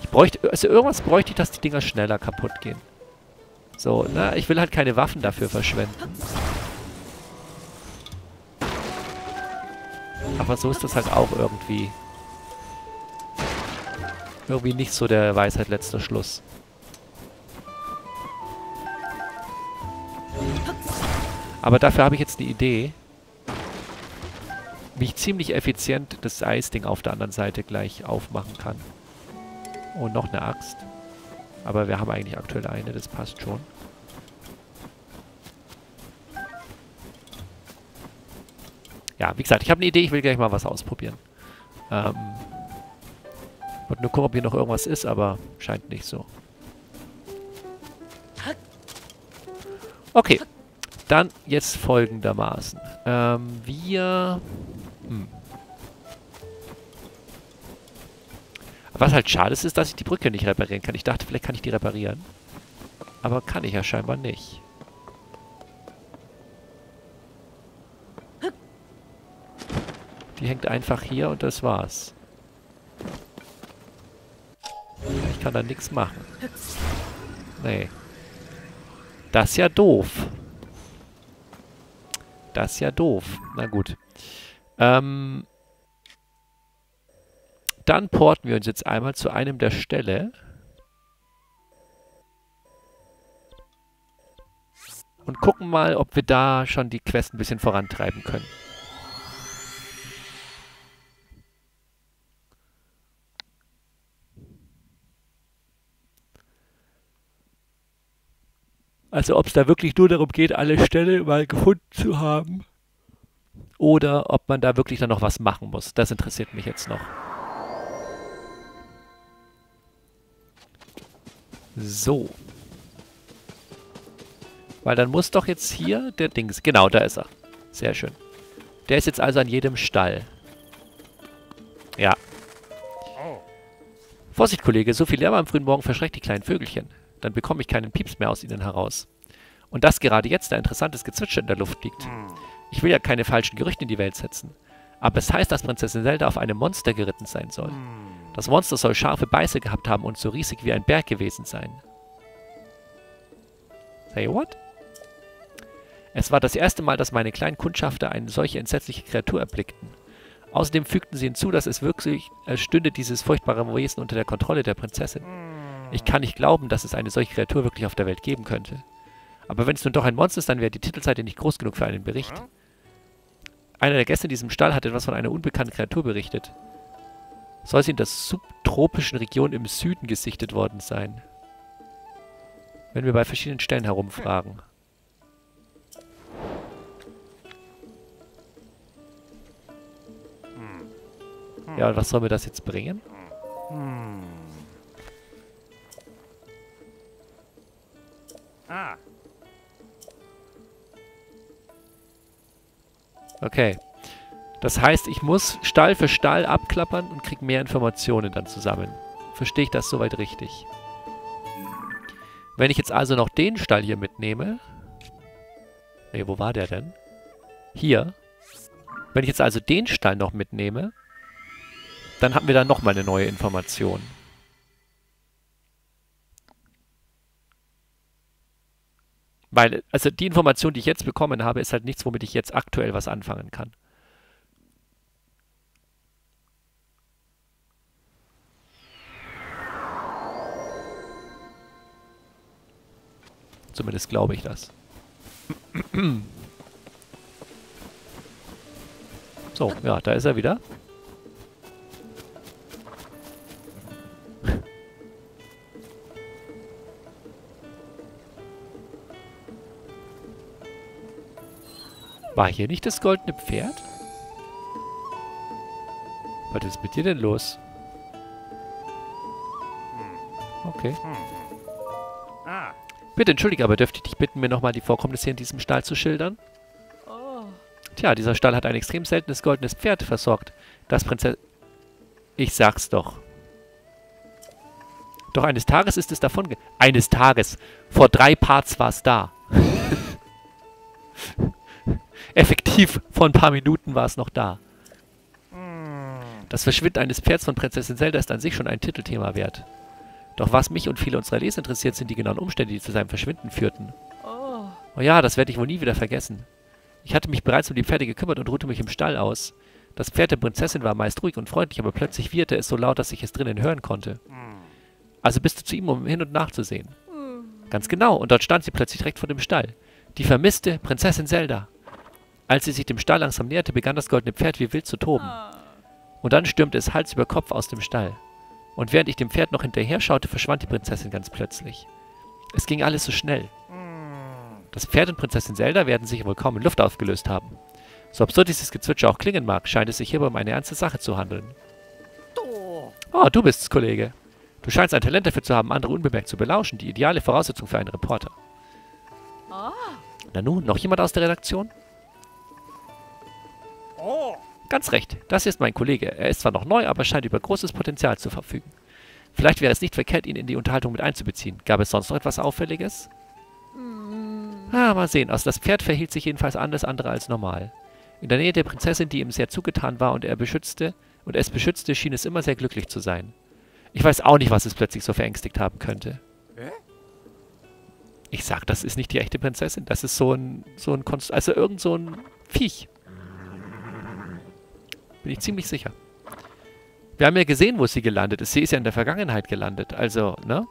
Ich bräuchte, also irgendwas bräuchte ich, dass die Dinger schneller kaputt gehen. So, na, ich will halt keine Waffen dafür verschwenden. Aber so ist das halt auch irgendwie. Irgendwie nicht so der Weisheit letzter Schluss. Aber dafür habe ich jetzt eine Idee, wie ich ziemlich effizient das Eisding auf der anderen Seite gleich aufmachen kann. Oh, noch eine Axt. Aber wir haben eigentlich aktuell eine, das passt schon. Ja, wie gesagt, ich habe eine Idee, ich will gleich mal was ausprobieren. Ähm, wollte nur gucken, ob hier noch irgendwas ist, aber scheint nicht so. Okay, dann jetzt folgendermaßen. Ähm, wir... Hm. Was halt schade ist, ist, dass ich die Brücke nicht reparieren kann. Ich dachte, vielleicht kann ich die reparieren. Aber kann ich ja scheinbar nicht. Die hängt einfach hier und das war's. Ich kann da nichts machen. Nee. Das ist ja doof. Das ist ja doof. Na gut. Ähm... Dann porten wir uns jetzt einmal zu einem der Ställe und gucken mal, ob wir da schon die Quest ein bisschen vorantreiben können. Also ob es da wirklich nur darum geht, alle Ställe mal gefunden zu haben oder ob man da wirklich dann noch was machen muss. Das interessiert mich jetzt noch. So. Weil dann muss doch jetzt hier der Dings... Genau, da ist er. Sehr schön. Der ist jetzt also an jedem Stall. Ja. Vorsicht, Kollege. So viel Lärm am frühen Morgen verschreckt die kleinen Vögelchen. Dann bekomme ich keinen Pieps mehr aus ihnen heraus. Und dass gerade jetzt ein interessantes Gezwitscher in der Luft liegt. Ich will ja keine falschen Gerüchte in die Welt setzen. Aber es heißt, dass Prinzessin Zelda auf einem Monster geritten sein soll. Das Monster soll scharfe Beiße gehabt haben und so riesig wie ein Berg gewesen sein. Say what? Es war das erste Mal, dass meine kleinen Kundschafter eine solche entsetzliche Kreatur erblickten. Außerdem fügten sie hinzu, dass es wirklich als stünde dieses furchtbare Wesen unter der Kontrolle der Prinzessin. Ich kann nicht glauben, dass es eine solche Kreatur wirklich auf der Welt geben könnte. Aber wenn es nun doch ein Monster ist, dann wäre die Titelseite nicht groß genug für einen Bericht. Einer der Gäste in diesem Stall hat etwas von einer unbekannten Kreatur berichtet. Soll sie in der subtropischen Region im Süden gesichtet worden sein? Wenn wir bei verschiedenen Stellen herumfragen. Ja, und was soll mir das jetzt bringen? Okay. Das heißt, ich muss Stall für Stall abklappern und kriege mehr Informationen dann zusammen. Verstehe ich das soweit richtig? Wenn ich jetzt also noch den Stall hier mitnehme... Ne, wo war der denn? Hier. Wenn ich jetzt also den Stall noch mitnehme, dann haben wir da nochmal eine neue Information. Weil, also die Information, die ich jetzt bekommen habe, ist halt nichts, womit ich jetzt aktuell was anfangen kann. Zumindest glaube ich das. So, ja, da ist er wieder. War hier nicht das goldene Pferd? Was ist mit dir denn los? Okay. Bitte entschuldige, aber dürfte ich dich bitten, mir nochmal die Vorkommnisse in diesem Stall zu schildern? Oh. Tja, dieser Stall hat ein extrem seltenes goldenes Pferd versorgt. Das Prinzessin... Ich sag's doch. Doch eines Tages ist es davon... Ge eines Tages. Vor drei Parts war's da. Effektiv, vor ein paar Minuten war es noch da. Das Verschwinden eines Pferds von Prinzessin Zelda ist an sich schon ein Titelthema wert. Doch was mich und viele unserer Leser interessiert, sind die genauen Umstände, die zu seinem Verschwinden führten. Oh, oh ja, das werde ich wohl nie wieder vergessen. Ich hatte mich bereits um die Pferde gekümmert und ruhte mich im Stall aus. Das Pferd der Prinzessin war meist ruhig und freundlich, aber plötzlich wieherte es so laut, dass ich es drinnen hören konnte. Also bist du zu ihm, um hin und nach zu sehen. Ganz genau, und dort stand sie plötzlich direkt vor dem Stall. Die vermisste Prinzessin Zelda. Als sie sich dem Stall langsam näherte, begann das goldene Pferd wie wild zu toben. Und dann stürmte es Hals über Kopf aus dem Stall. Und während ich dem Pferd noch hinterher schaute, verschwand die Prinzessin ganz plötzlich. Es ging alles so schnell. Das Pferd und Prinzessin Zelda werden sich wohl kaum in Luft aufgelöst haben. So absurd dieses Gezwitscher auch klingen mag, scheint es sich hierbei um eine ernste Sache zu handeln. Oh, du bist's, Kollege. Du scheinst ein Talent dafür zu haben, andere unbemerkt zu belauschen. Die ideale Voraussetzung für einen Reporter. Na nun, noch jemand aus der Redaktion? Ganz recht, das hier ist mein Kollege. Er ist zwar noch neu, aber scheint über großes Potenzial zu verfügen. Vielleicht wäre es nicht verkehrt, ihn in die Unterhaltung mit einzubeziehen. Gab es sonst noch etwas Auffälliges? Ah, mal sehen. Also das Pferd verhielt sich jedenfalls anders andere als normal. In der Nähe der Prinzessin, die ihm sehr zugetan war und er beschützte und es beschützte, schien es immer sehr glücklich zu sein. Ich weiß auch nicht, was es plötzlich so verängstigt haben könnte. Ich sag, das ist nicht die echte Prinzessin. Das ist so ein, so ein Konst... Also irgend so ein Viech. Bin ich ziemlich sicher. Wir haben ja gesehen, wo sie gelandet ist. Sie ist ja in der Vergangenheit gelandet. Also, ne?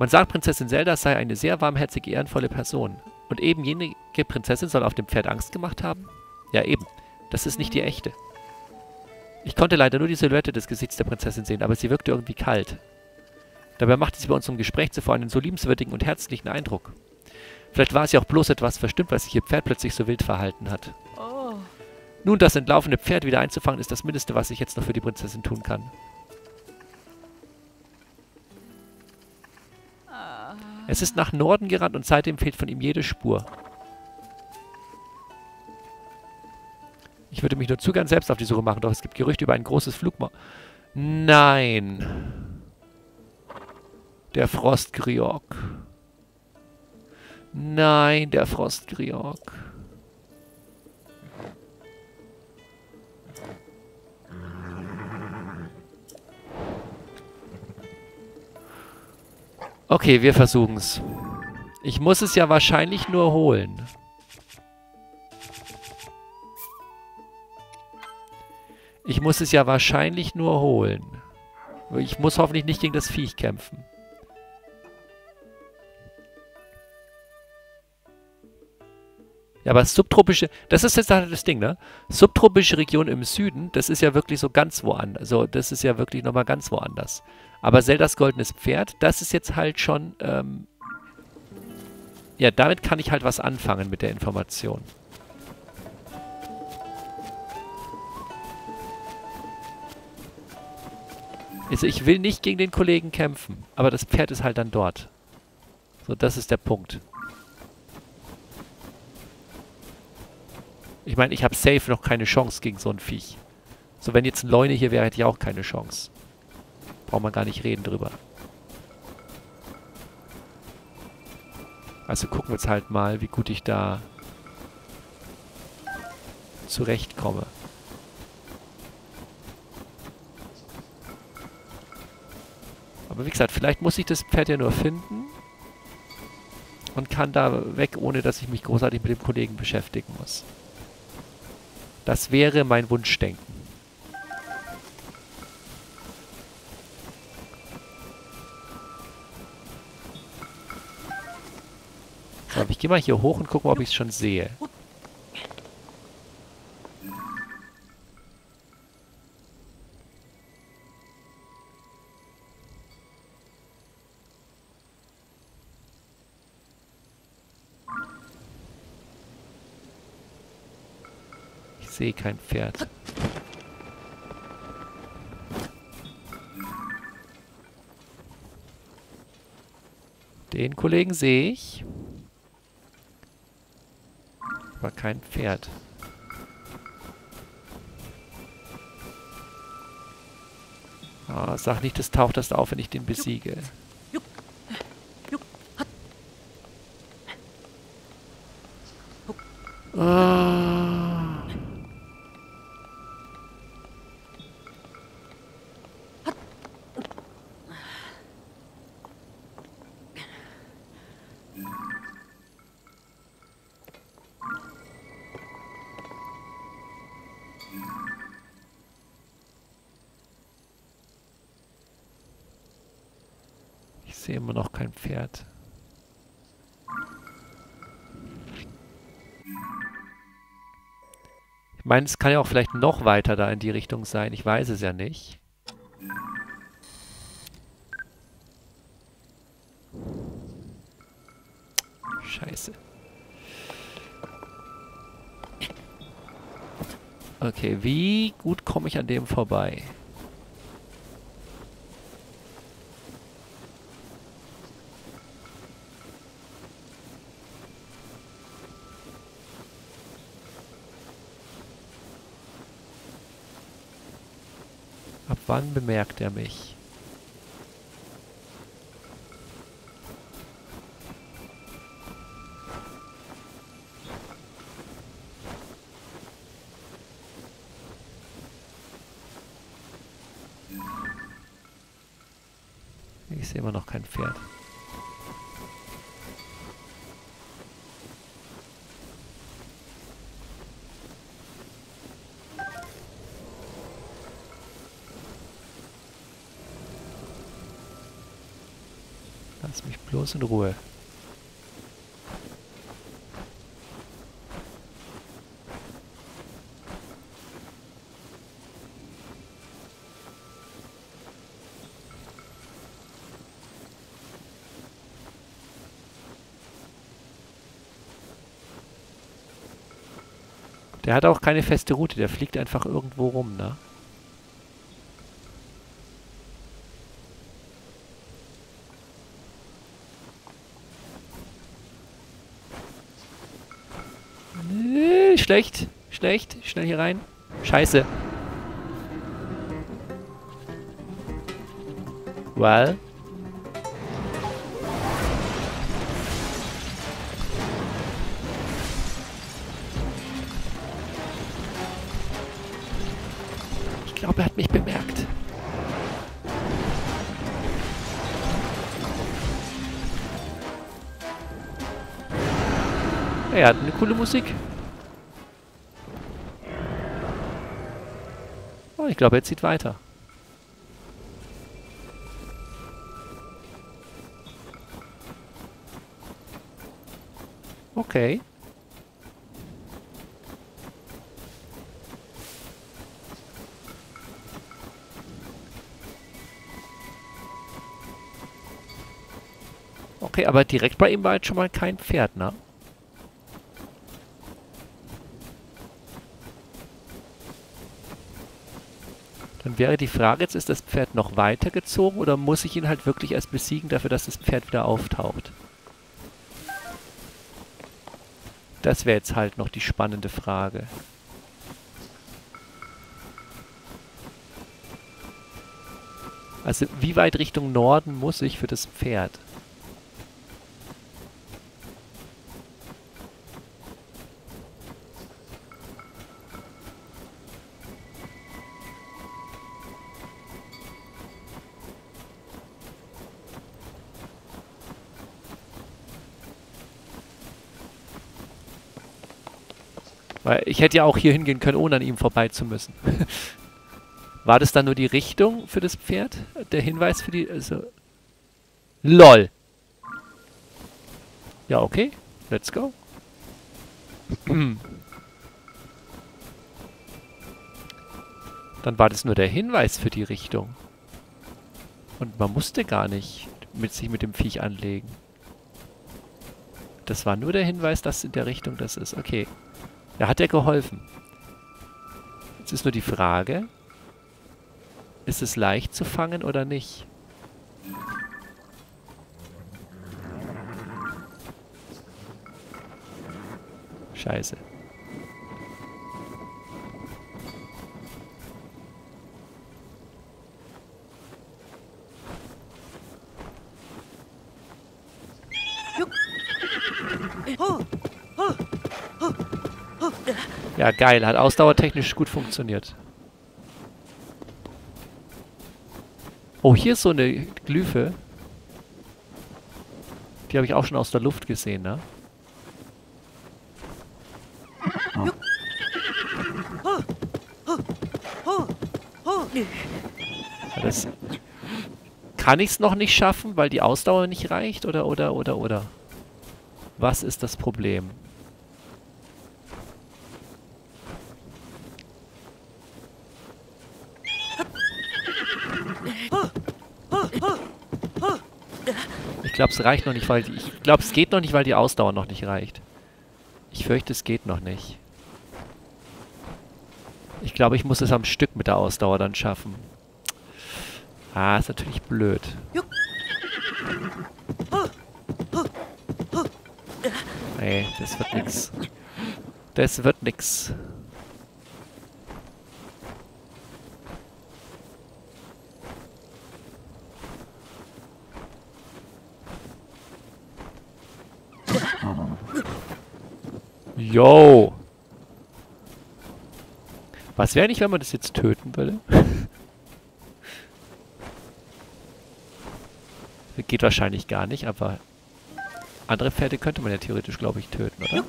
Man sagt, Prinzessin Zelda sei eine sehr warmherzige, ehrenvolle Person. Und eben jene Prinzessin soll auf dem Pferd Angst gemacht haben? Ja, eben. Das ist nicht die echte. Ich konnte leider nur die Silhouette des Gesichts der Prinzessin sehen, aber sie wirkte irgendwie kalt. Dabei machte sie bei unserem Gespräch zuvor einen so liebenswürdigen und herzlichen Eindruck. Vielleicht war sie auch bloß etwas verstimmt, weil sich ihr Pferd plötzlich so wild verhalten hat. Oh. Nun, das entlaufene Pferd wieder einzufangen, ist das Mindeste, was ich jetzt noch für die Prinzessin tun kann. Uh. Es ist nach Norden gerannt und seitdem fehlt von ihm jede Spur. Ich würde mich nur zu gern selbst auf die Suche machen, doch es gibt Gerüchte über ein großes Flugma... Nein. Der Frostgriorg. Nein, der Frostgriorg. Okay, wir versuchen's. Ich muss es ja wahrscheinlich nur holen. Ich muss es ja wahrscheinlich nur holen. Ich muss hoffentlich nicht gegen das Viech kämpfen. Ja, aber subtropische... Das ist jetzt halt das Ding, ne? Subtropische Region im Süden, das ist ja wirklich so ganz woanders. Also, das ist ja wirklich nochmal ganz woanders. Aber Zeldas goldenes Pferd, das ist jetzt halt schon... Ähm ja, damit kann ich halt was anfangen mit der Information. Also, ich will nicht gegen den Kollegen kämpfen, aber das Pferd ist halt dann dort. So, das ist der Punkt. Ich meine, ich habe safe noch keine Chance gegen so ein Viech. So, wenn jetzt ein Leune hier wäre, hätte ich auch keine Chance. Braucht man gar nicht reden drüber. Also gucken wir jetzt halt mal, wie gut ich da zurechtkomme. Aber wie gesagt, vielleicht muss ich das Pferd ja nur finden und kann da weg, ohne dass ich mich großartig mit dem Kollegen beschäftigen muss. Das wäre mein Wunschdenken. So, ich gehe mal hier hoch und gucke mal, ob ich es schon sehe. Ich sehe kein Pferd. Den Kollegen sehe ich. Aber kein Pferd. Ah, sag nicht, das taucht erst auf, wenn ich den besiege. Ich sehe immer noch kein Pferd. Ich meine, es kann ja auch vielleicht noch weiter da in die Richtung sein. Ich weiß es ja nicht. Scheiße. Okay, wie gut komme ich an dem vorbei? Wann bemerkt er mich? sehe immer noch kein Pferd. Lass mich bloß in Ruhe. Der hat auch keine feste Route, der fliegt einfach irgendwo rum, ne? Nee, schlecht, schlecht, schnell hier rein. Scheiße. Well. Ich glaube, er hat mich bemerkt. Er hat eine coole Musik. Oh, ich glaube, er zieht weiter. Okay. Okay, aber direkt bei ihm war jetzt schon mal kein Pferd, ne? Dann wäre die Frage jetzt, ist das Pferd noch weitergezogen oder muss ich ihn halt wirklich erst besiegen, dafür, dass das Pferd wieder auftaucht? Das wäre jetzt halt noch die spannende Frage. Also, wie weit Richtung Norden muss ich für das Pferd? Weil ich hätte ja auch hier hingehen können, ohne an ihm vorbei zu müssen. War das dann nur die Richtung für das Pferd? Der Hinweis für die... Also LOL! Ja, okay. Let's go. Dann war das nur der Hinweis für die Richtung. Und man musste gar nicht mit sich mit dem Viech anlegen. Das war nur der Hinweis, dass in der Richtung das ist. Okay. Da hat er geholfen. Jetzt ist nur die Frage, ist es leicht zu fangen oder nicht? Scheiße. Ja, geil. Hat ausdauertechnisch gut funktioniert. Oh, hier ist so eine Glyphe. Die habe ich auch schon aus der Luft gesehen, ne? Ja, das kann ich es noch nicht schaffen, weil die Ausdauer nicht reicht? Oder, oder, oder, oder? Was ist das Problem? Ich glaube, es reicht noch nicht, weil die, ich glaube, es geht noch nicht, weil die Ausdauer noch nicht reicht. Ich fürchte, es geht noch nicht. Ich glaube, ich muss es am Stück mit der Ausdauer dann schaffen. Ah, ist natürlich blöd. Nee, das wird nix. Das wird nix. Yo! Was wäre nicht, wenn man das jetzt töten würde? Geht wahrscheinlich gar nicht, aber andere Pferde könnte man ja theoretisch, glaube ich, töten, oder?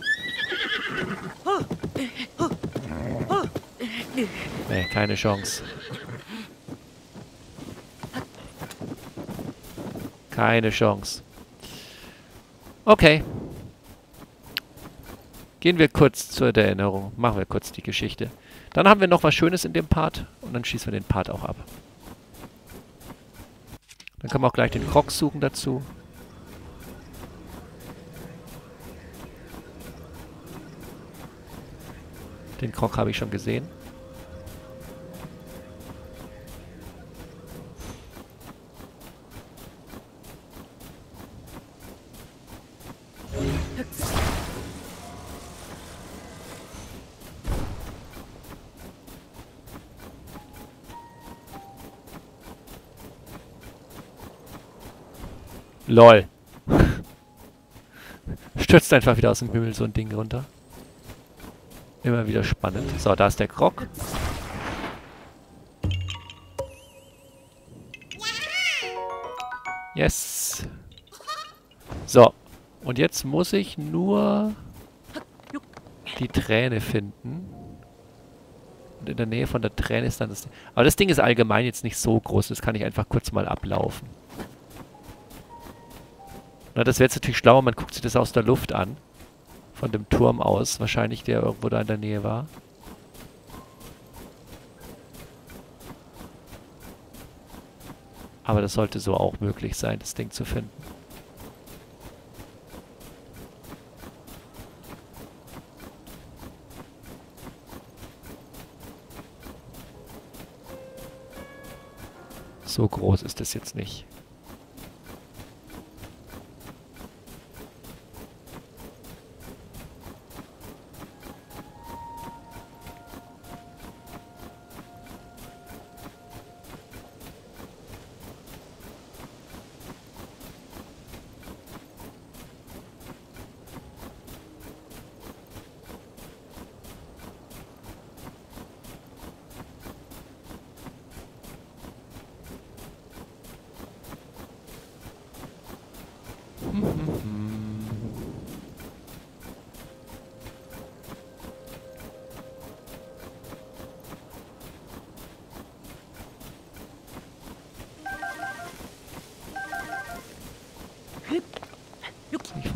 Nee, keine Chance. Keine Chance. Okay. Gehen wir kurz zur Erinnerung. Machen wir kurz die Geschichte. Dann haben wir noch was Schönes in dem Part. Und dann schießen wir den Part auch ab. Dann können wir auch gleich den Krog suchen dazu. Den Krog habe ich schon gesehen. LOL. Stürzt einfach wieder aus dem Himmel so ein Ding runter. Immer wieder spannend. So, da ist der Krog. Yes. So. Und jetzt muss ich nur die Träne finden. Und in der Nähe von der Träne ist dann das Ding. Aber das Ding ist allgemein jetzt nicht so groß. Das kann ich einfach kurz mal ablaufen. Na, das wäre jetzt natürlich schlauer, man guckt sich das aus der Luft an. Von dem Turm aus, wahrscheinlich, der irgendwo da in der Nähe war. Aber das sollte so auch möglich sein, das Ding zu finden. So groß ist das jetzt nicht.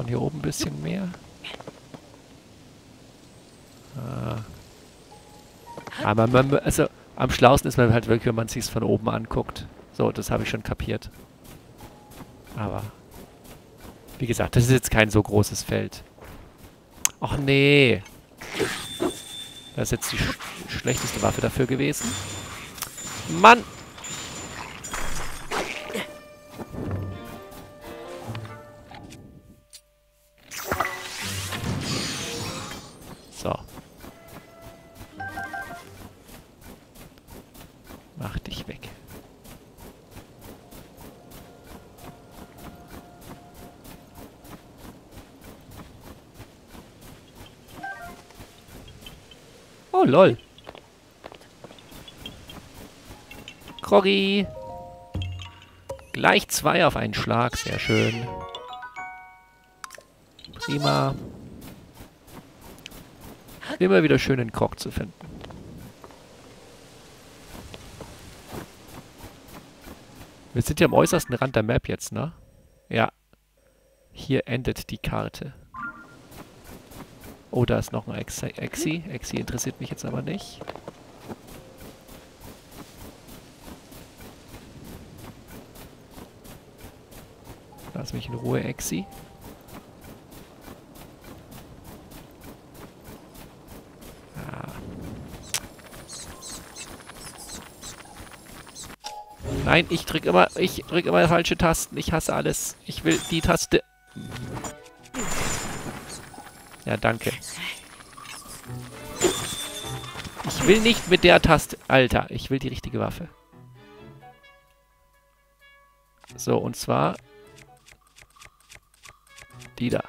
Hier oben ein bisschen mehr. Ah. Aber man, also am schlausten ist man halt wirklich, wenn man es sich von oben anguckt. So, das habe ich schon kapiert. Aber wie gesagt, das ist jetzt kein so großes Feld. Och nee. Das ist jetzt die sch schlechteste Waffe dafür gewesen. Mann! Lol. Kroggi. Gleich zwei auf einen Schlag. Sehr schön. Prima. Immer wieder schön den Krog zu finden. Wir sind ja am äußersten Rand der Map jetzt, ne? Ja. Hier endet die Karte. Oh, da ist noch ein Exi. Exi. Exi interessiert mich jetzt aber nicht. Lass mich in Ruhe, Exi. Ah. Nein, ich drück immer, ich drück immer falsche Tasten. Ich hasse alles. Ich will die Taste... Ja, danke. Ich will nicht mit der Taste... Alter, ich will die richtige Waffe. So, und zwar... Die da.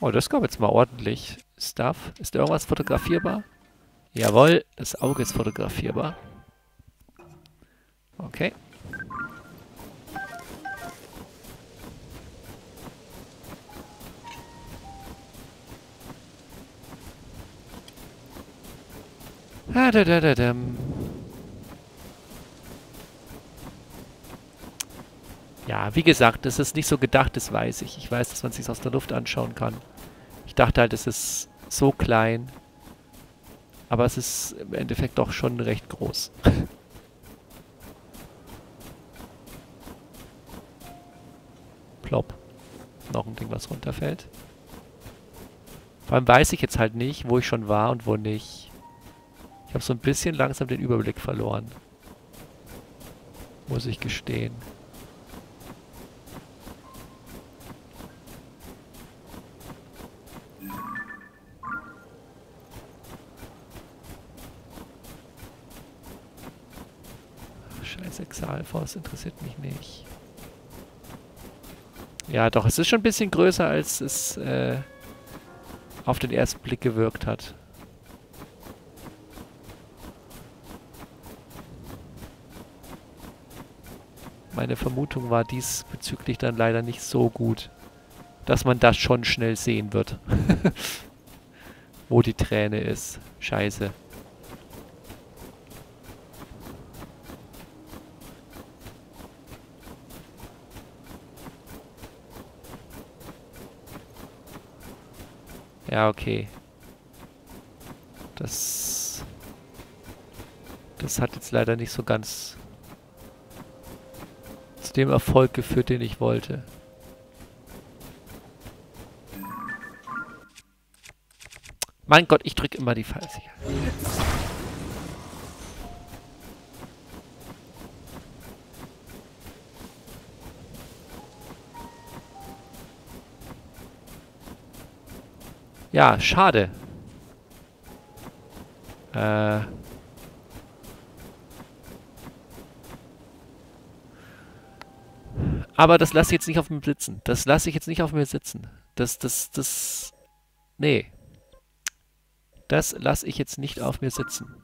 Oh, das gab jetzt mal ordentlich. Stuff. Ist da irgendwas fotografierbar? Jawohl, das Auge ist fotografierbar. Okay. Ah, da, da, da, da. Ja, wie gesagt, das ist nicht so gedacht, das weiß ich. Ich weiß, dass man es sich aus der Luft anschauen kann. Ich dachte halt, es ist so klein. Aber es ist im Endeffekt doch schon recht groß. Plopp. Noch ein Ding, was runterfällt. Vor allem weiß ich jetzt halt nicht, wo ich schon war und wo nicht. Ich habe so ein bisschen langsam den Überblick verloren. Muss ich gestehen. Scheiß Exalforce interessiert mich nicht. Ja doch, es ist schon ein bisschen größer, als es äh, auf den ersten Blick gewirkt hat. Meine Vermutung war diesbezüglich dann leider nicht so gut, dass man das schon schnell sehen wird. Wo die Träne ist. Scheiße. Ja, okay. Das... Das hat jetzt leider nicht so ganz... dem Erfolg geführt, den ich wollte. Mein Gott, ich drücke immer die Falsche. Ja, schade. Äh... Aber das lasse ich jetzt nicht auf mir sitzen. Das lasse ich jetzt nicht auf mir sitzen. Das, das, das... Nee. Das lasse ich jetzt nicht auf mir sitzen.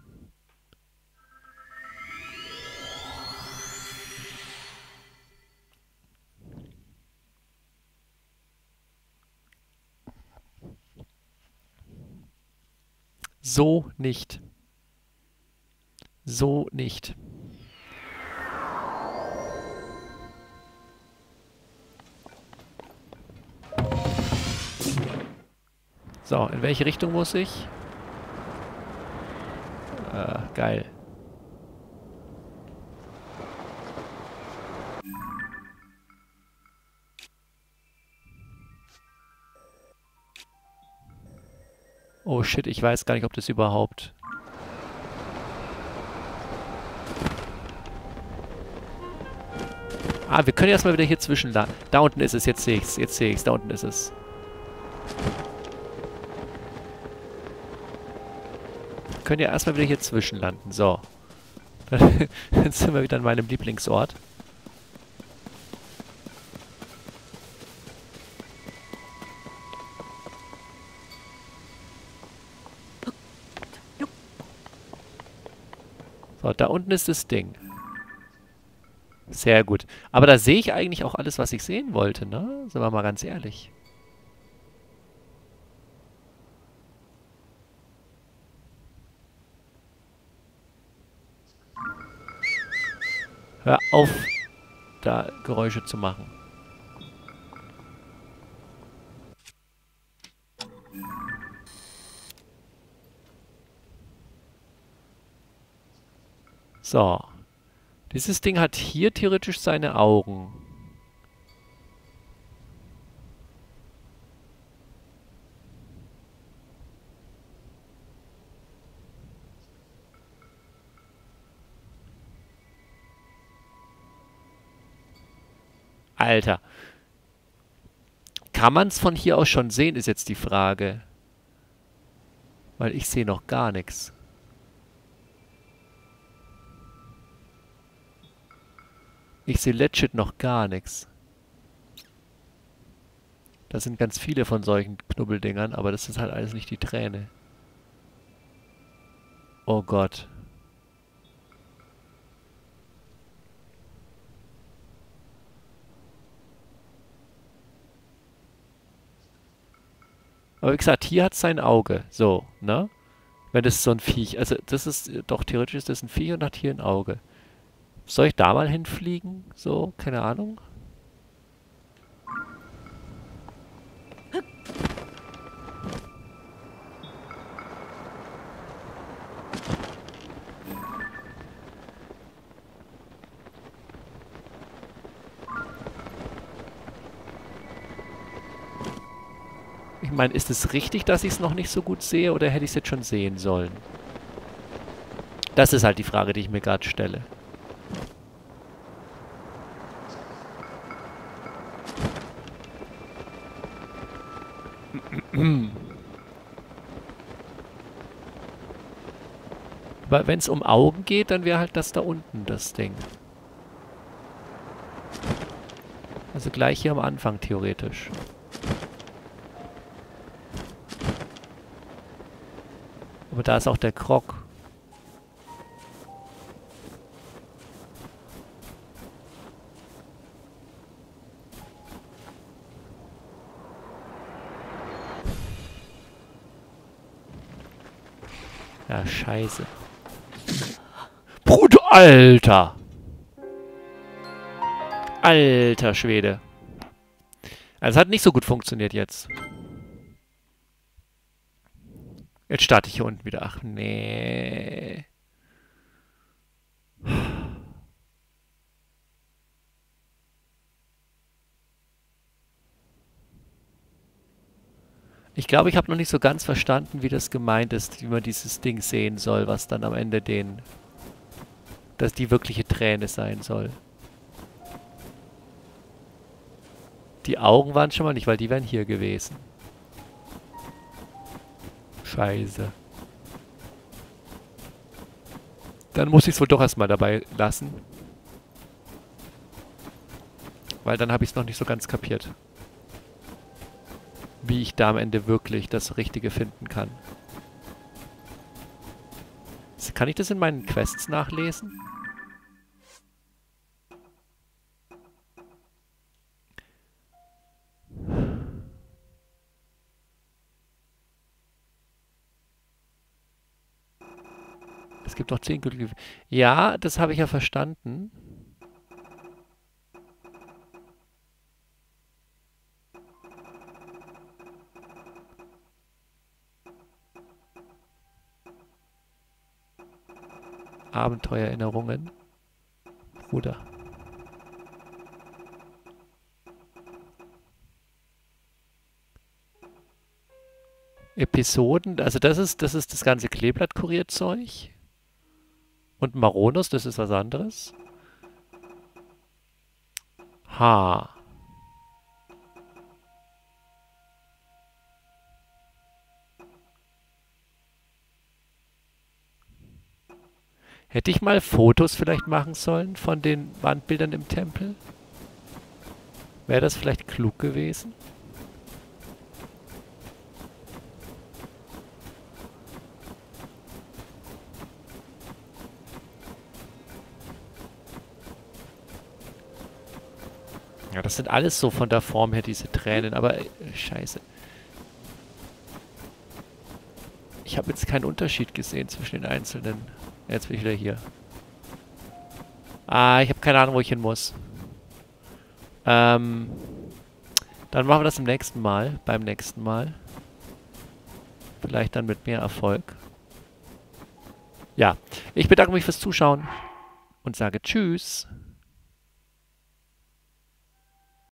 So nicht. So nicht. So, in welche Richtung muss ich? Ah, geil. Oh shit, ich weiß gar nicht, ob das überhaupt... Ah, wir können erstmal wieder hier zwischenlanden. Da unten ist es, jetzt sehe ich es, jetzt sehe ich es, da unten ist es. Können ja erstmal wieder hier zwischenlanden. So. Dann sind wir wieder an meinem Lieblingsort. So, da unten ist das Ding. Sehr gut. Aber da sehe ich eigentlich auch alles, was ich sehen wollte, ne? Sind wir mal ganz ehrlich. Hör auf, da Geräusche zu machen. So. Dieses Ding hat hier theoretisch seine Augen. Alter. Kann man es von hier aus schon sehen, ist jetzt die Frage. Weil ich sehe noch gar nichts. Ich sehe legit noch gar nichts. Da sind ganz viele von solchen Knubbeldingern, aber das ist halt alles nicht die Träne. Oh Gott. Aber wie gesagt, hier hat es sein Auge. So, ne? Wenn das so ein Viech... Also das ist doch theoretisch ist das ein Viech und hat hier ein Auge. Soll ich da mal hinfliegen? So, keine Ahnung. Ich meine, ist es richtig, dass ich es noch nicht so gut sehe oder hätte ich es jetzt schon sehen sollen? Das ist halt die Frage, die ich mir gerade stelle. Weil wenn es um Augen geht, dann wäre halt das da unten das Ding. Also gleich hier am Anfang theoretisch. Aber da ist auch der Krog. Ja, scheiße. Bruder, Alter! Alter Schwede. Also es hat nicht so gut funktioniert jetzt. Jetzt starte ich hier unten wieder. Ach, nee. Ich glaube, ich habe noch nicht so ganz verstanden, wie das gemeint ist, wie man dieses Ding sehen soll, was dann am Ende den... dass die wirkliche Träne sein soll. Die Augen waren schon mal nicht, weil die wären hier gewesen. Scheiße. Dann muss ich es wohl doch erstmal dabei lassen. Weil dann habe ich es noch nicht so ganz kapiert. Wie ich da am Ende wirklich das Richtige finden kann. Kann ich das in meinen Quests nachlesen? Es gibt noch zehn glückliche... Ja, das habe ich ja verstanden. Abenteuererinnerungen. Bruder. Episoden. Also das ist das, ist das ganze Kleeblatt-Kurier-Zeug. Und Maronus, das ist was anderes. Ha. Hätte ich mal Fotos vielleicht machen sollen von den Wandbildern im Tempel? Wäre das vielleicht klug gewesen? Ja, das sind alles so von der Form her, diese Tränen, aber äh, scheiße. Ich habe jetzt keinen Unterschied gesehen zwischen den einzelnen. Jetzt bin ich wieder hier. Ah, ich habe keine Ahnung, wo ich hin muss. Ähm, dann machen wir das im nächsten Mal. Beim nächsten Mal. Vielleicht dann mit mehr Erfolg. Ja, ich bedanke mich fürs Zuschauen und sage Tschüss.